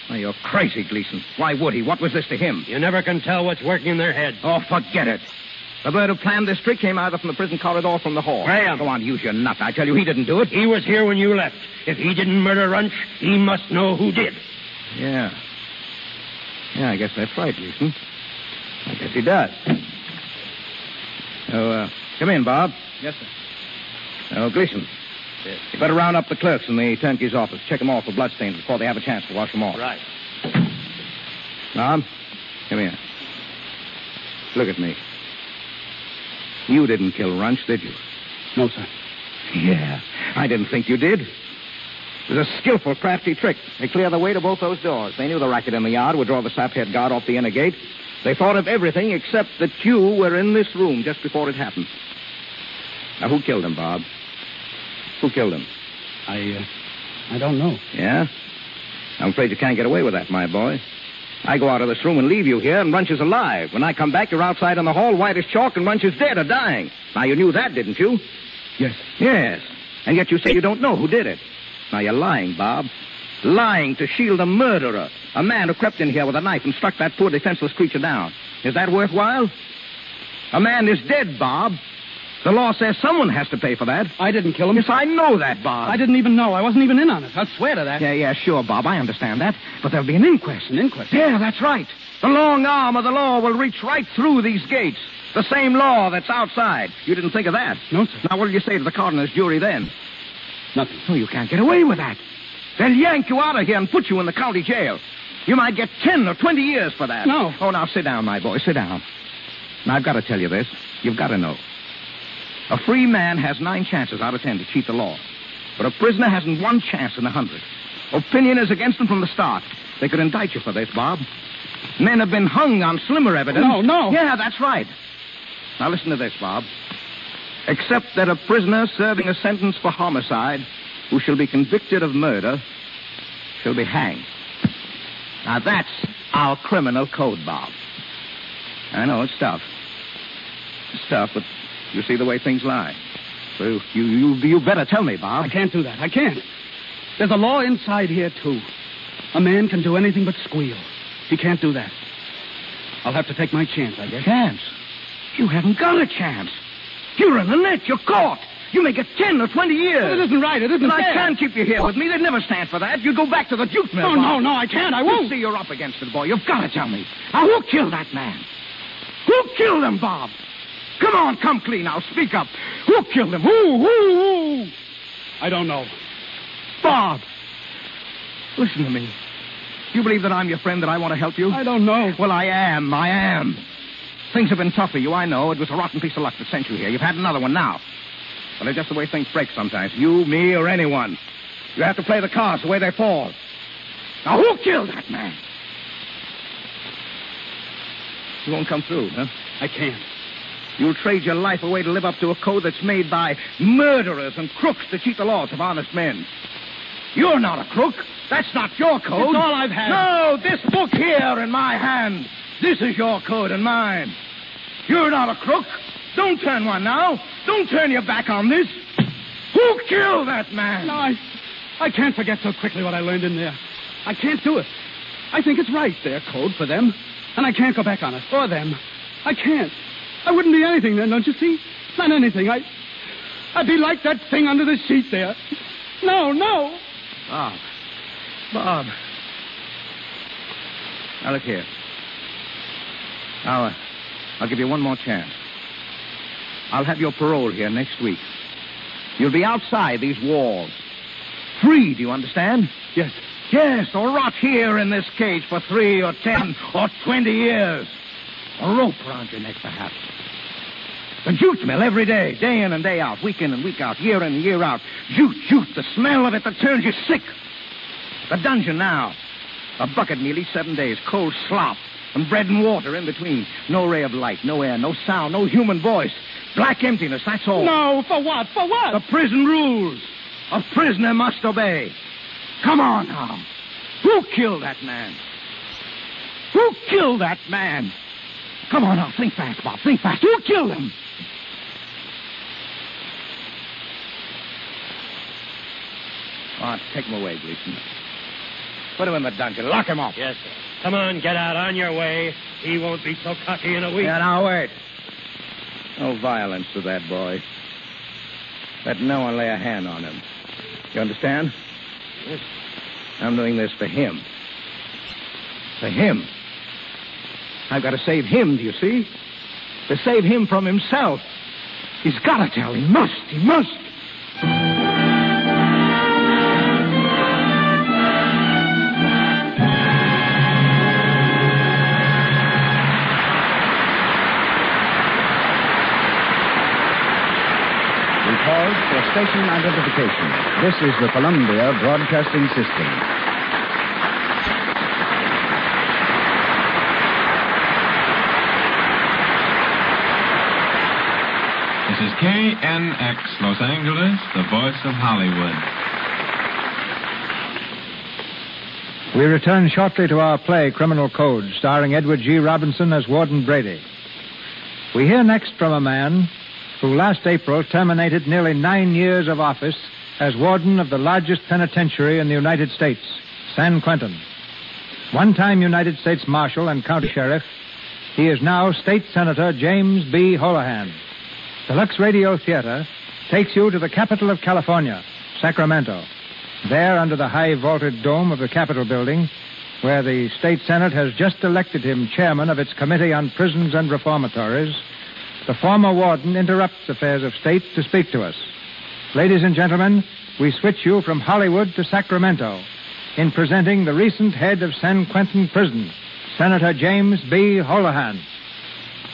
Why, you're crazy, Gleason. Why would he? What was this to him? You never can tell what's working in their heads. Oh, forget it. The bird who planned this trick came either from the prison corridor or from the hall. Graham. Go on, use your nut. I tell you, he didn't do it. He was here when you left. If he didn't murder Runch, he must know who did. Yeah. Yeah, I guess that's right, Gleason. I guess he does. So, uh, come in, Bob. Yes, sir. Oh, Gleason. Yes. You better round up the clerks in the turnkey's office. Check them all for bloodstains before they have a chance to wash them off. Right. Bob, come here. Look at me. You didn't kill Runch, did you? No, sir. Yeah, I didn't think you did. It was a skillful, crafty trick. They cleared the way to both those doors. They knew the racket in the yard would draw the saphead guard off the inner gate. They thought of everything except that you were in this room just before it happened. Now, who killed him, Bob? Who killed him? I, uh, I don't know. Yeah? I'm afraid you can't get away with that, my boy. I go out of this room and leave you here, and Runch is alive. When I come back, you're outside in the hall, white as chalk, and Runch is dead or dying. Now, you knew that, didn't you? Yes. Yes. And yet you say you don't know who did it. Now, you're lying, Bob. Lying to shield a murderer, a man who crept in here with a knife and struck that poor defenseless creature down. Is that worthwhile? A man is dead, Bob. The law says someone has to pay for that. I didn't kill him. Yes, I know that, Bob. I didn't even know. I wasn't even in on it. I'll swear to that. Yeah, yeah, sure, Bob. I understand that. But there'll be an inquest. An inquest? Yeah, that's right. The long arm of the law will reach right through these gates. The same law that's outside. You didn't think of that? No, sir. Now, what will you say to the coroner's jury then? Nothing. No, you can't get away with that. They'll yank you out of here and put you in the county jail. You might get ten or twenty years for that. No. Oh, now, sit down, my boy. Sit down. Now, I've got to tell you this. You've got to know. A free man has nine chances out of ten to cheat the law. But a prisoner hasn't one chance in a hundred. Opinion is against them from the start. They could indict you for this, Bob. Men have been hung on slimmer evidence. No, no. Yeah, that's right. Now listen to this, Bob. Except that a prisoner serving a sentence for homicide who shall be convicted of murder shall be hanged. Now that's our criminal code, Bob. I know, it's tough. It's tough, but... you see the way things lie. So you, you, you better tell me, Bob. I can't do that. I can't. There's a law inside here, too. A man can do anything but squeal. He can't do that. I'll have to take my chance, I guess. Chance? You haven't got a chance. You're in the net. You're caught. You may get ten or twenty years. But it isn't right. It isn't but fair. I can't keep you here with me. They'd never stand for that. You'd go back to the juke mill. No, Bob. no, no, I can't. I won't. You see, you're up against it, boy. You've got to tell me. Now, who killed that man? Who killed him, Bob? Come on, come clean now. Speak up. Who killed him? Who, who, who? I don't know. Bob, listen to me. You believe that I'm your friend, that I want to help you? I don't know. Well, I am. I am. Things have been tough for you, I know. It was a rotten piece of luck that sent you here. You've had another one now. But it's just the way things break sometimes. You, me, or anyone. You have to play the cards the way they fall. Now, who killed that man? You won't come through, huh? I can't. You'll trade your life away to live up to a code that's made by murderers and crooks to cheat the laws of honest men. You're not a crook. That's not your code. It's all I've had. No, this book here in my hand. This is your code and mine. You're not a crook. Don't turn one now. Don't turn your back on this. Who killed that man? No, I, I can't forget so quickly what I learned in there. I can't do it. I think it's right, their code for them. And I can't go back on it, or them. I can't. I wouldn't be anything then, don't you see? Not anything. I, I'd be like that thing under the sheet there. No, no. Bob. Bob. Now, look here. Now, uh, I'll give you one more chance. I'll have your parole here next week. You'll be outside these walls. Free, do you understand? Yes. Yes, or rot here in this cage for three or ten or twenty years. A rope round your neck, perhaps. And jute mill every day, day in and day out, week in and week out, year in and year out. Jute, jute, the smell of it that turns you sick. The dungeon now. A bucket meal each seven days, cold slop, and bread and water in between. No ray of light, no air, no sound, no human voice. Black emptiness, that's all. No, for what? For what? The prison rules. A prisoner must obey. Come on now. Who killed that man? Who killed that man? Come on now, think fast, Bob. Think fast. Who killed him? All right, take him away, Gleason. Put him in the dungeon. Lock him up. Yes, sir. Come on, get out. On your way. He won't be so cocky in a week. Yeah, now, wait. No violence to that boy. Let no one lay a hand on him. You understand? Yes. I'm doing this for him. For him. I've got to save him, do you see? To save him from himself. He's got to tell. He must. He must. We pause for station identification. This is the Columbia Broadcasting System. This is K N X, Los Angeles, the voice of Hollywood. We return shortly to our play, Criminal Code, starring Edward G. Robinson as Warden Brady. We hear next from a man who last April terminated nearly nine years of office as warden of the largest penitentiary in the United States, San Quentin. One-time United States Marshal and County Sheriff, he is now State Senator James B. Holohan. The Lux Radio Theater takes you to the capital of California, Sacramento. There, under the high-vaulted dome of the Capitol building, where the State Senate has just elected him chairman of its Committee on Prisons and Reformatories, the former warden interrupts affairs of state to speak to us. Ladies and gentlemen, we switch you from Hollywood to Sacramento in presenting the recent head of San Quentin Prison, Senator James B. Holohan.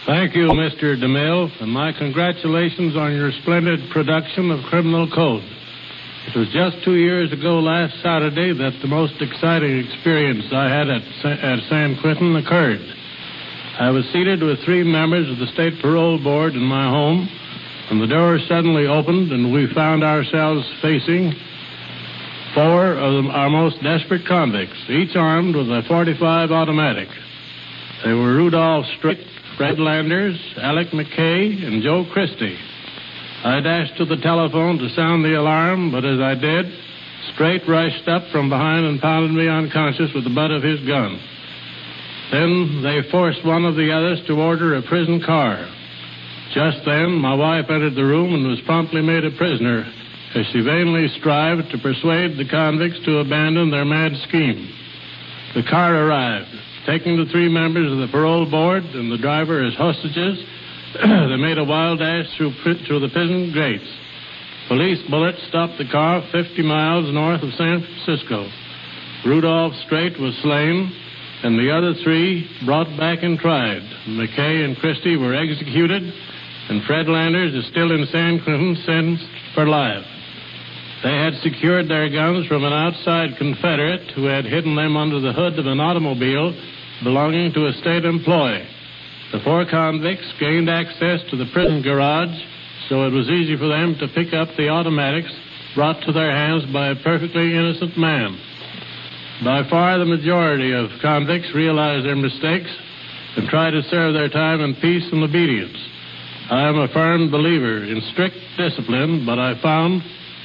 Thank you, Mister DeMille, and my congratulations on your splendid production of Criminal Code. It was just two years ago last Saturday that the most exciting experience I had at, at San Quentin occurred. I was seated with three members of the State Parole Board in my home, and the door suddenly opened, and we found ourselves facing four of our most desperate convicts, each armed with a forty-five automatic. They were Rudolph Strick, Fred Landers, Alec McKay, and Joe Christie. I dashed to the telephone to sound the alarm, but as I did, Straight rushed up from behind and pounded me unconscious with the butt of his gun. Then they forced one of the others to order a prison car. Just then, my wife entered the room and was promptly made a prisoner as she vainly strived to persuade the convicts to abandon their mad scheme. The car arrived, taking the three members of the parole board and the driver as hostages. They made a wild dash through, through the prison gates. Police bullets stopped the car fifty miles north of San Francisco. Rudolph Straight was slain, and the other three brought back and tried. McKay and Christie were executed, and Fred Landers is still in San Quentin, sentenced for life. They had secured their guns from an outside Confederate who had hidden them under the hood of an automobile belonging to a state employee. The four convicts gained access to the prison garage, so it was easy for them to pick up the automatics brought to their hands by a perfectly innocent man. By far the majority of convicts realized their mistakes and tried to serve their time in peace and obedience. I am a firm believer in strict discipline, but I found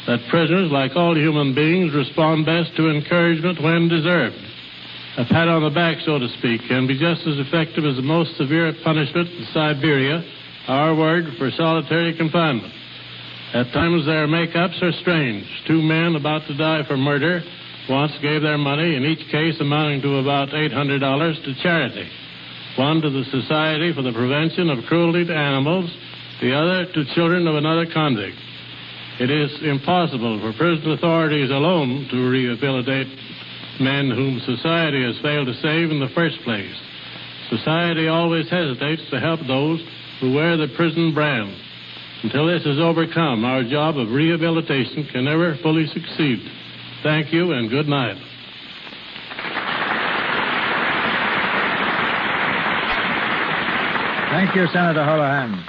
that prisoners, like all human beings, respond best to encouragement when deserved. A pat on the back, so to speak, can be just as effective as the most severe punishment in Siberia, our word for solitary confinement. At times their make-ups are strange. Two men about to die for murder once gave their money, in each case amounting to about eight hundred dollars, to charity. One to the Society for the Prevention of Cruelty to Animals, the other to children of another convict. It is impossible for prison authorities alone to rehabilitate men whom society has failed to save in the first place. Society always hesitates to help those who wear the prison brand. Until this is overcome, our job of rehabilitation can never fully succeed. Thank you and good night. Thank you, Senator Holohan.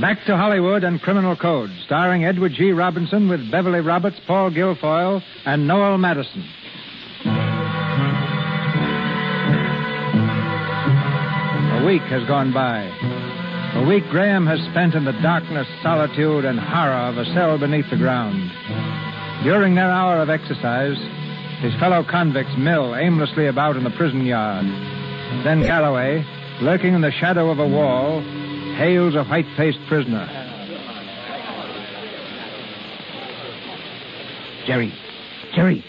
Back to Hollywood and Criminal Code, starring Edward G. Robinson with Beverly Roberts, Paul Guilfoyle, and Noel Madison. A week has gone by. A week Graham has spent in the darkness, solitude, and horror of a cell beneath the ground. During their hour of exercise, his fellow convicts mill aimlessly about in the prison yard. Then Galloway, lurking in the shadow of a wall, hails a white-faced prisoner. Jerry. Jerry.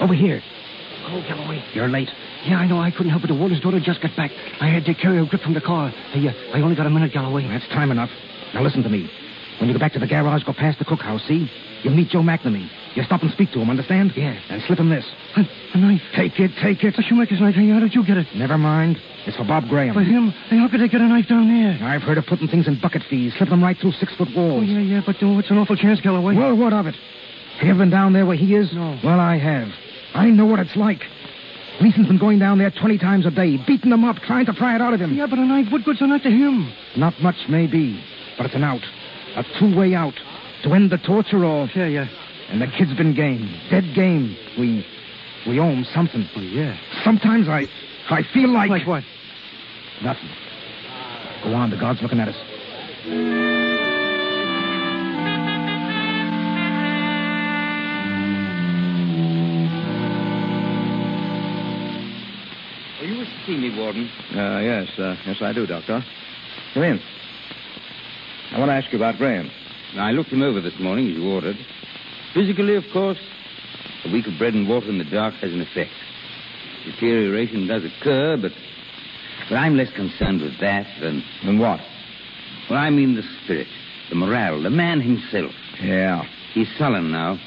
Over here. Oh, Galloway. You're late. Yeah, I know. I couldn't help it. The warden's daughter just got back. I had to carry her grip from the car. I, uh, I only got a minute, Galloway. That's time enough. Now listen to me. When you go back to the garage, go past the cookhouse, see? You'll meet Joe McNamee. You stop and speak to him, understand? Yeah. And slip him this. A, a knife. Take it, take it. A shoemaker's knife. Hey, how did you get it? Never mind. It's for Bob Graham. For him? Hey, how could they get a knife down there? I've heard of putting things in bucket fees, slipping them right through six-foot walls. Oh, yeah, yeah, but oh, it's an awful chance, Galloway. Well, what of it? Have you been down there where he is? No. Well, I have. I know what it's like. Leeson's been going down there twenty times a day, beating him up, trying to pry it out of him. Yeah, but a knife, what good's a knife to him? Not much, maybe, but it's an out. A two-way out. To end the torture or... Yeah, yeah. And the kid's been game. Dead game. We... We owe him something. Oh, yeah. Sometimes I... I feel like... Like what? Nothing. Go on. The guard's looking at us. Oh, you wish to see me, Warden? Uh, yes. Uh, yes, I do, Doctor. Come in. I want to ask you about Graham. I looked him over this morning, as you ordered. Physically, of course, a week of bread and water in the dark has an effect. Deterioration does occur, but, but I'm less concerned with that than... Than what? Well, I mean the spirit, the morale, the man himself. Yeah. He's sullen now.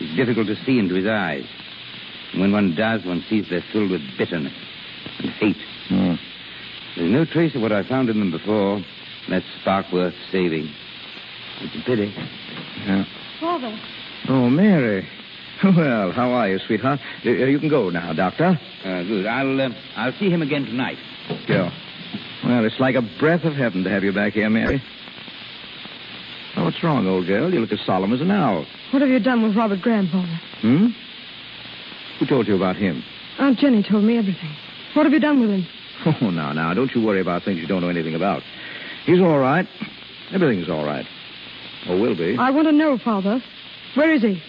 It's difficult to see into his eyes. And when one does, one sees they're filled with bitterness and hate. Mm. There's no trace of what I found in them before. That spark worth saving. It's a pity. Yeah. Father. Oh, Mary. Well, how are you, sweetheart? Uh, you can go now, Doctor. Uh, good. I'll uh, I'll see him again tonight. Yeah. Well, it's like a breath of heaven to have you back here, Mary. Oh, what's wrong, old girl? You look as solemn as an owl. What have you done with Robert Graham, Father? Hmm? Who told you about him? Aunt Jenny told me everything. What have you done with him? Oh, now, now, don't you worry about things you don't know anything about. He's all right. Everything's all right. Or will be. I want to know, Father. Where is he?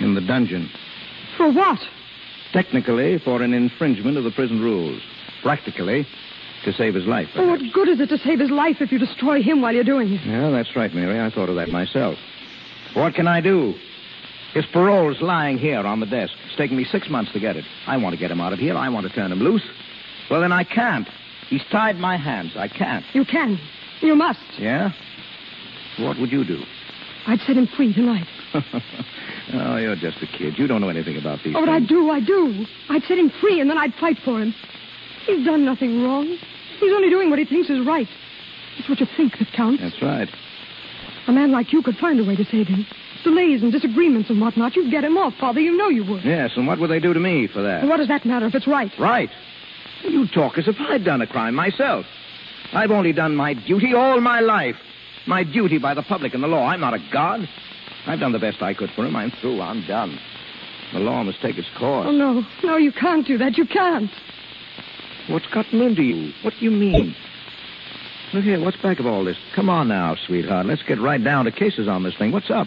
In the dungeon. For what? Technically, for an infringement of the prison rules. Practically, to save his life. Perhaps. Oh, what good is it to save his life if you destroy him while you're doing it? Yeah, that's right, Mary. I thought of that myself. What can I do? His parole's lying here on the desk. It's taken me six months to get it. I want to get him out of here. I want to turn him loose. Well, then I can't. He's tied my hands. I can't. You can. You must. Yeah? What would you do? I'd set him free tonight. Oh, you're just a kid. You don't know anything about these oh, things. Oh, but I do, I do. I'd set him free and then I'd fight for him. He's done nothing wrong. He's only doing what he thinks is right. It's what you think that counts. That's right. A man like you could find a way to save him. Delays and disagreements and whatnot. You'd get him off, Father. You know you would. Yes, and what would they do to me for that? Well, what does that matter if it's right? Right. You talk as if I'd done a crime myself. I've only done my duty all my life. My duty by the public and the law. I'm not a god. I've done the best I could for him. I'm through. I'm done. The law must take its course. Oh, no. No, you can't do that. You can't. What's gotten into you? What do you mean? Look here, what's back of all this? Come on now, sweetheart. Let's get right down to cases on this thing. What's up?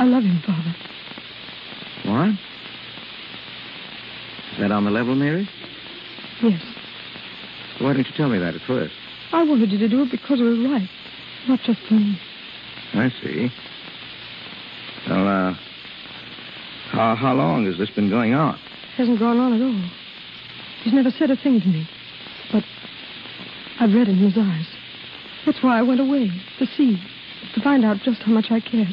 I love him, Father. What? Is that on the level, Mary? Yes. Why didn't you tell me that at first? I wanted you to do it because it was right, not just for me. I see. Well, uh, how, how long has this been going on? It hasn't gone on at all. He's never said a thing to me, but I've read in his eyes. That's why I went away, to see, to find out just how much I cared,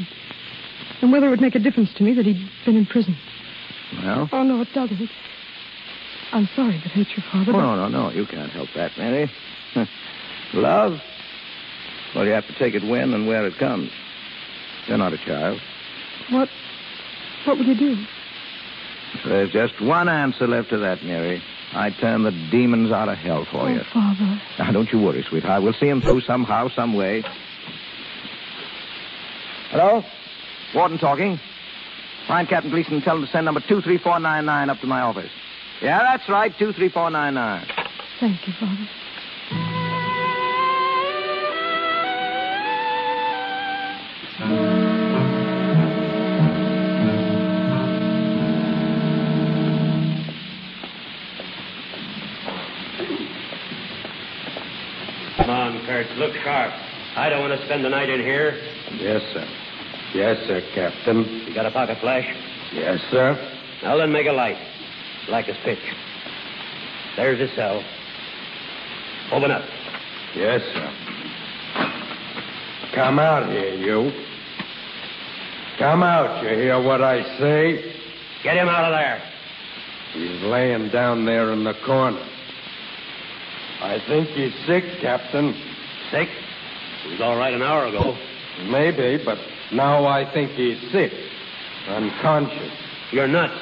and whether it would make a difference to me that he'd been in prison. Well? Oh, no, it doesn't. I'm sorry to hurt your father. Oh, no, no, no. You can't help that, Mary. Love? Well, you have to take it when and where it comes. You're not a child. What? What will you do? There's just one answer left to that, Mary. I turn the demons out of hell for oh, you. Oh, Father. Now, don't you worry, sweetheart. We'll see him through somehow, some way. Hello? Warden talking. Find Captain Gleason and tell him to send number two three four nine nine up to my office. Yeah, that's right, two three four nine nine. Thank you, Father. Come on, Kurt, look sharp. I don't want to spend the night in here. Yes, sir. Yes, sir, Captain. You got a pocket flash? Yes, sir. Now then, make a light. Black as pitch. There's his cell. Open up. Yes, sir. Come out here, you. Come out, you hear what I say? Get him out of there. He's laying down there in the corner. I think he's sick, Captain. Sick? He was all right an hour ago. Maybe, but now I think he's sick. Unconscious. You're nuts.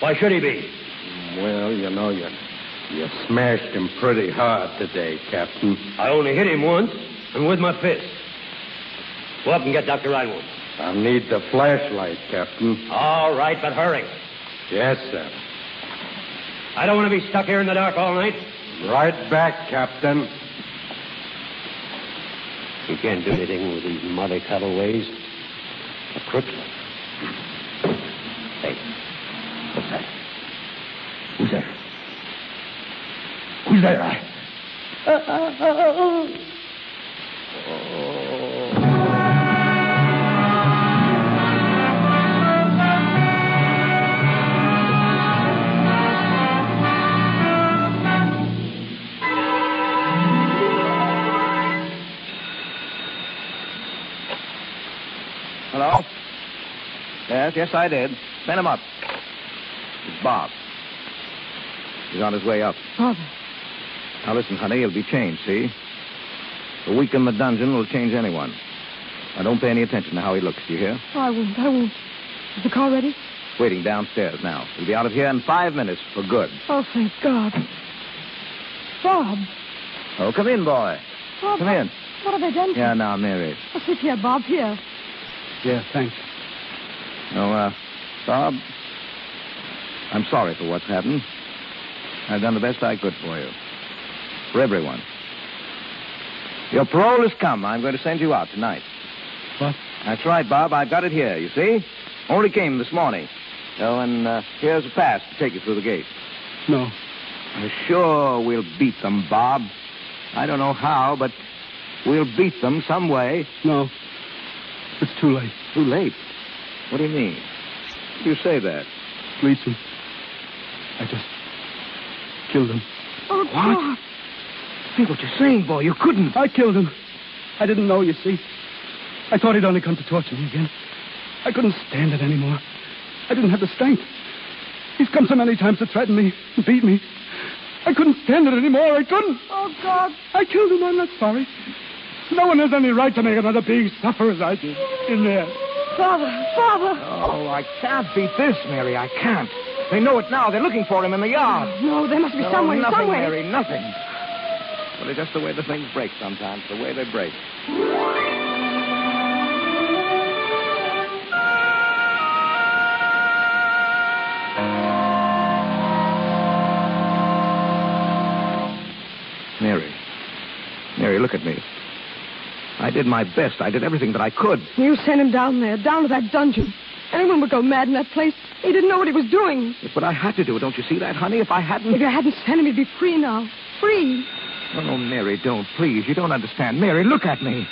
Why should he be? Well, you know, you, you smashed him pretty hard today, Captain. I only hit him once, and with my fist. Go up and get Doctor Reinwood. I'll need the flashlight, Captain. All right, but hurry. Yes, sir. I don't want to be stuck here in the dark all night. Right back, Captain. You can't do anything with these mollycoddle ways. A crook. Hey, what's that? Who's there? Who's there? I... Oh. Hello? Yes, yes, I did. Send him up. It's Bob. He's on his way up. Father. Now, listen, honey, he'll be changed, see? A week in the dungeon will change anyone. Now, don't pay any attention to how he looks, do you hear? Oh, I won't, I won't. Is the car ready? Waiting downstairs now. He'll be out of here in five minutes for good. Oh, thank God. Bob. Oh, come in, boy. Bob, come in. What have they done to you? Yeah, now, Mary. Oh, sit here, Bob, here. Yeah, thanks. No, uh, Bob, I'm sorry for what's happened. I've done the best I could for you. For everyone. Your parole has come. I'm going to send you out tonight. What? That's right, Bob. I've got it here, you see? Only came this morning. Oh, and uh, here's a pass to take you through the gate. No. Sure, we'll beat them, Bob. I don't know how, but we'll beat them some way. No. It's too late. Too late? What do you mean? You say that. Gleason. I just... killed him. Oh, what? God. Think what you're saying, boy. You couldn't. I killed him. I didn't know, you see. I thought he'd only come to torture me again. I couldn't stand it anymore. I didn't have the strength. He's come so many times to threaten me and beat me. I couldn't stand it anymore. I couldn't. Oh, God. I killed him. I'm not sorry. No one has any right to make another being suffer as I did in there. Father, Father. Oh, I can't beat this, Mary. I can't. They know it now. They're looking for him in the yard. No, there must be someone, somewhere. Nothing, Mary, nothing. But it's just the way the things break sometimes, the way they break. Mary. Mary, look at me. I did my best. I did everything that I could. You sent him down there, down to that dungeon. Anyone would go mad in that place. He didn't know what he was doing. But I had to do it. Don't you see that, honey? If I hadn't... If you hadn't sent him, he'd be free now. Free. Oh, no, Mary, don't. Please. You don't understand. Mary, look at me.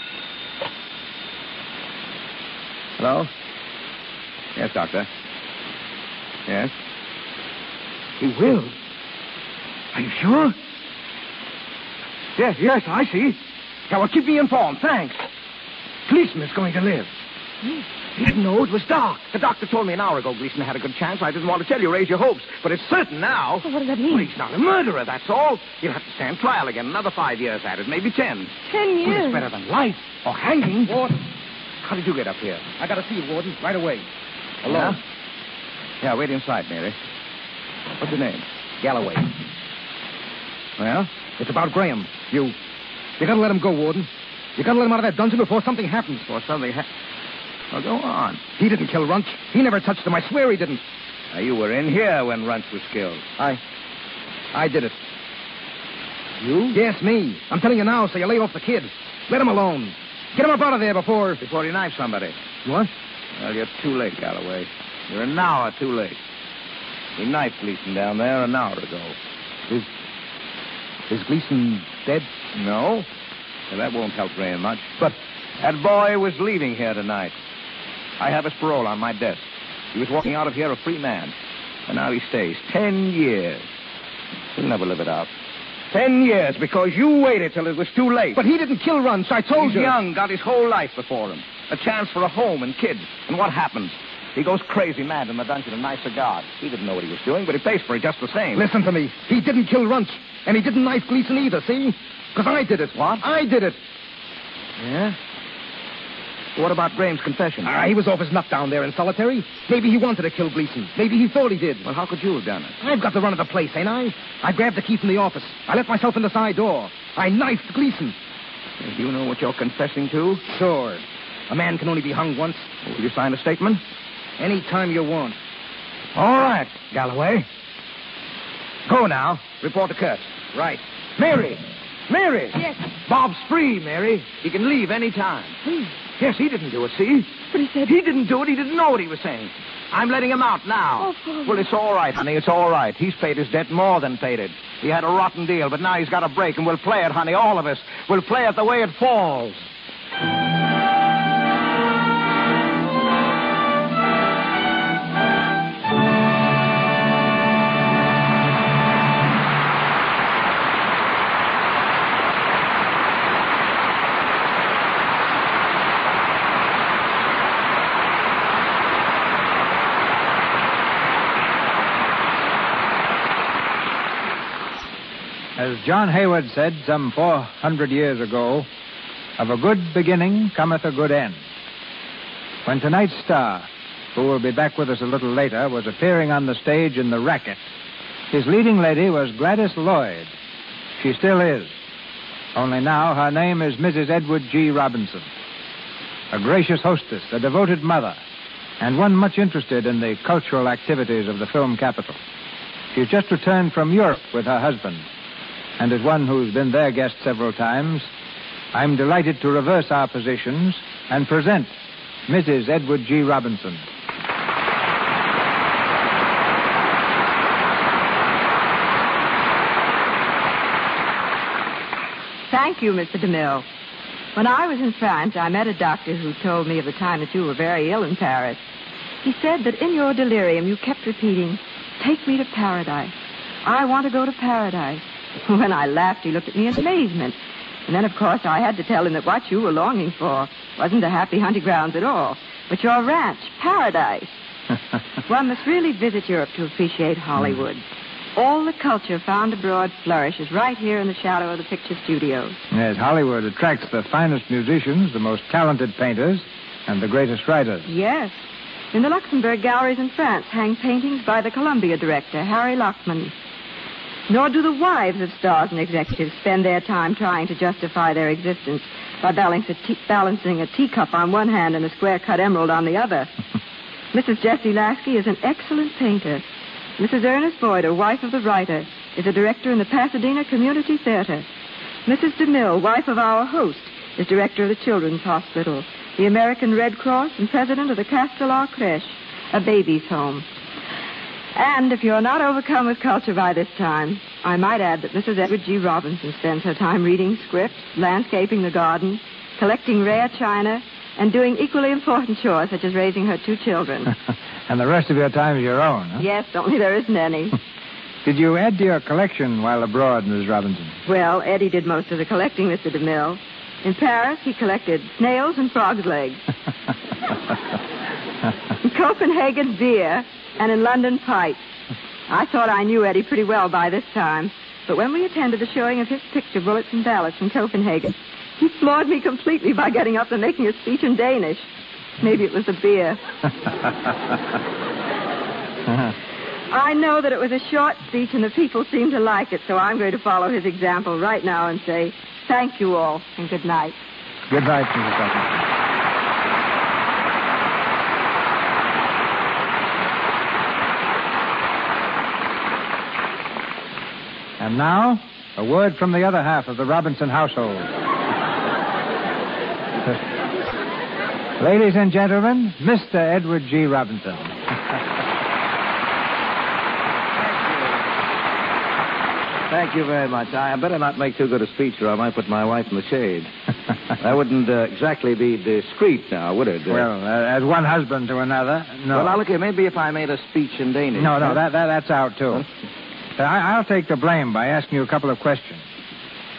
Hello? Yes, Doctor. Yes? He will. Are you sure? Yes, yes, I see. Now, well, keep me informed. Thanks. Gleason is going to live. Mm. I didn't know it was dark. The doctor told me an hour ago Gleason had a good chance. I didn't want to tell you, raise your hopes. But it's certain now. Well, what does that mean? Well, he's not a murderer, that's all. He'll have to stand trial again. Another five years at it, maybe ten. Ten years? Well, it's better than life or hanging. Warden, how did you get up here? I got to see you, Warden, right away. Alone? Yeah? Yeah, wait inside, Mary. What's your name? Galloway. Well, it's about Graham. You... You got to let him go, Warden. You got to let him out of that dungeon before something happens. Before something happens... Well, go on. He didn't kill Runch. He never touched him. I swear he didn't. Now, you were in here when Runch was killed. I... I did it. You? Yes, me. I'm telling you now, so you lay off the kid. Let him alone. Get him up out of there before... Before he knifes somebody. What? Well, you're too late, Galloway. You're an hour too late. He knifed Gleason down there an hour ago. Is... Is Gleason dead? No. Well, that won't help very much. But that boy was leaving here tonight. I have his parole on my desk. He was walking out of here a free man. And now he stays ten years. He'll never live it out. Ten years because you waited till it was too late. But he didn't kill Runch, I told He's you. He's young, got his whole life before him. A chance for a home and kids. And what happens? He goes crazy mad in the dungeon and knifes a guard. He didn't know what he was doing, but he pays for it just the same. Listen to me. He didn't kill Runch. And he didn't knife Gleason either, see? Because I did it. What? I did it. Yeah? What about Graham's confession? Ah, he was off his nut down there in solitary. Maybe he wanted to kill Gleason. Maybe he thought he did. Well, how could you have done it? I've got the run of the place, ain't I? I grabbed the key from the office. I let myself in the side door. I knifed Gleason. Do you know what you're confessing to? Sure. A man can only be hung once. Will you sign a statement? Any time you want. All right, Galloway. Go now. Report to Kurtz. Right. Mary! Mary! Yes? Bob's free, Mary. He can leave any time. Please. Yes, he didn't do it, see? But he said... He didn't do it. He didn't know what he was saying. I'm letting him out now. Oh, well, it's all right, honey. It's all right. He's paid his debt, more than paid it. He had a rotten deal, but now he's got a break, and we'll play it, honey. All of us. We'll play it the way it falls. As John Hayward said some four hundred years ago, of a good beginning cometh a good end. When tonight's star, who will be back with us a little later, was appearing on the stage in The Racket, his leading lady was Gladys Lloyd. She still is. Only now her name is Missus Edward G. Robinson. A gracious hostess, a devoted mother, and one much interested in the cultural activities of the film capital. She's just returned from Europe with her husband, and as one who's been their guest several times, I'm delighted to reverse our positions and present Missus Edward G. Robinson. Thank you, Mister DeMille. When I was in France, I met a doctor who told me of the time that you were very ill in Paris. He said that in your delirium you kept repeating, "Take me to paradise. I want to go to paradise." When I laughed, he looked at me in amazement. And then, of course, I had to tell him that what you were longing for wasn't the happy hunting grounds at all, but your ranch, paradise. One must really visit Europe to appreciate Hollywood. All the culture found abroad flourishes right here in the shadow of the picture studios. Yes, Hollywood attracts the finest musicians, the most talented painters, and the greatest writers. Yes. In the Luxembourg galleries in France hang paintings by the Columbia director, Harry Lachman. Nor do the wives of stars and executives spend their time trying to justify their existence by balancing a teacup on one hand and a square-cut emerald on the other. Missus Jessie Lasky is an excellent painter. Missus Ernest Boyder, wife of the writer, is a director in the Pasadena Community Theater. Missus DeMille, wife of our host, is director of the Children's Hospital, the American Red Cross, and president of the Castellar Creche, a baby's home. And if you're not overcome with culture by this time, I might add that Missus Edward G. Robinson spends her time reading scripts, landscaping the garden, collecting rare china, and doing equally important chores, such as raising her two children. And the rest of your time is your own, huh? Yes, only there isn't any. Did you add to your collection while abroad, Missus Robinson? Well, Eddie did most of the collecting, Mister DeMille. In Paris, he collected snails and frogs' legs. In Copenhagen, deer, and in London, pipes. I thought I knew Eddie pretty well by this time, but when we attended the showing of his picture, Bullets and Ballads, in Copenhagen, he floored me completely by getting up and making a speech in Danish. Maybe it was the beer. uh-huh. I know that it was a short speech and the people seemed to like it, so I'm going to follow his example right now and say thank you all and good night. Good night, Missus Robinson. And now, a word from the other half of the Robinson household. Ladies and gentlemen, Mister Edward G. Robinson. Thank you very much. I better not make too good a speech or I might put my wife in the shade. That wouldn't uh, exactly be discreet now, would it? Uh, well, uh, as one husband to another, no. Well, now, look here, maybe if I made a speech in Danish. No, no, huh? that, that that's out, too. uh, I, I'll take the blame by asking you a couple of questions.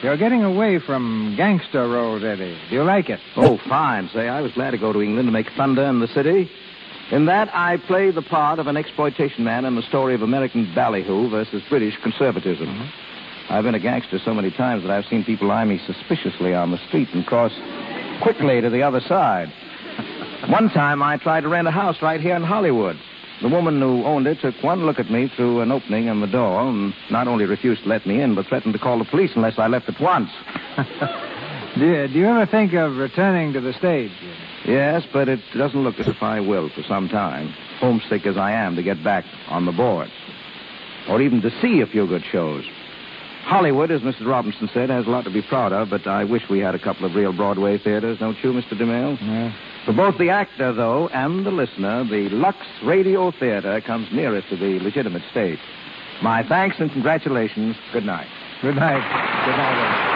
You're getting away from gangster roles, Eddie. Do you like it? Oh, fine. Say, I was glad to go to England to make thunder in the city. In that, I play the part of an exploitation man in the story of American ballyhoo versus British conservatism. Mm-hmm. I've been a gangster so many times that I've seen people eye me suspiciously on the street and cross quickly to the other side. One time, I tried to rent a house right here in Hollywood. The woman who owned it took one look at me through an opening in the door and not only refused to let me in, but threatened to call the police unless I left at once. do, you, do you ever think of returning to the stage? Yes, but it doesn't look as if I will for some time, homesick as I am to get back on the boards, or even to see a few good shows. Hollywood, as Missus Robinson said, has a lot to be proud of, but I wish we had a couple of real Broadway theaters, don't you, Mister DeMille? Yeah. For both the actor, though, and the listener, the Lux Radio Theater comes nearest to the legitimate state. My thanks and congratulations. Good night. Good night. Good night, Eddie.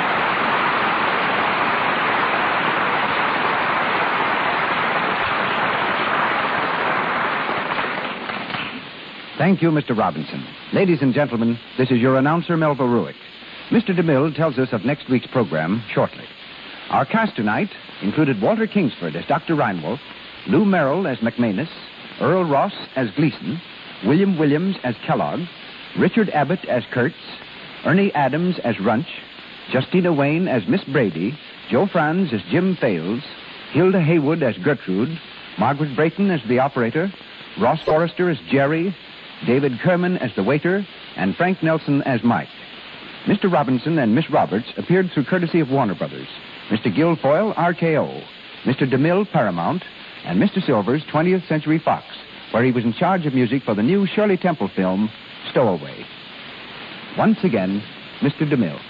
Thank you, Mister Robinson. Ladies and gentlemen, this is your announcer, Melville Ruick. Mister DeMille tells us of next week's program shortly. Our cast tonight included Walter Kingsford as Doctor Reinwolf, Lou Merrill as McManus, Earl Ross as Gleason, William Williams as Kellogg, Richard Abbott as Kurtz, Ernie Adams as Runch, Justina Wayne as Miss Brady, Joe Franz as Jim Fales, Hilda Haywood as Gertrude, Margaret Brayton as the operator, Ross Forrester as Jerry, David Kerman as the waiter, and Frank Nelson as Mike. Mister Robinson and Miss Roberts appeared through courtesy of Warner Brothers, Mister Guilfoyle, R K O, Mister DeMille, Paramount, and Mister Silvers, twentieth Century Fox, where he was in charge of music for the new Shirley Temple film, Stowaway. Once again, Mister DeMille.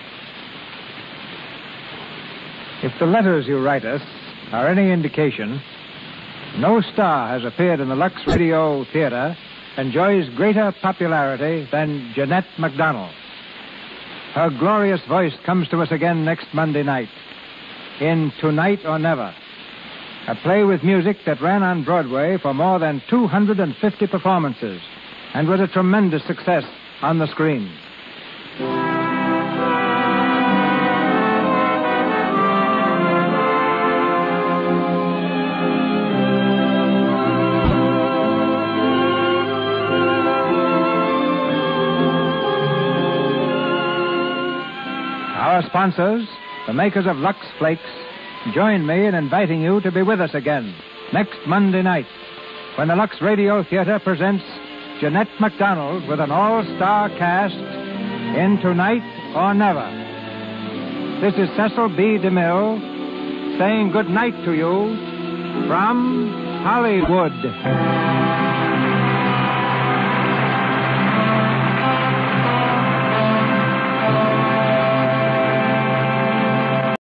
If the letters you write us are any indication, no star has appeared in the Lux Radio Theater enjoys greater popularity than Jeanette MacDonald. Her glorious voice comes to us again next Monday night in Tonight or Never, a play with music that ran on Broadway for more than two hundred fifty performances and was a tremendous success on the screen. Our sponsors, the makers of Lux Flakes, join me in inviting you to be with us again next Monday night when the Lux Radio Theater presents Jeanette MacDonald with an all-star cast in Tonight or Never. This is Cecil B. DeMille saying good night to you from Hollywood.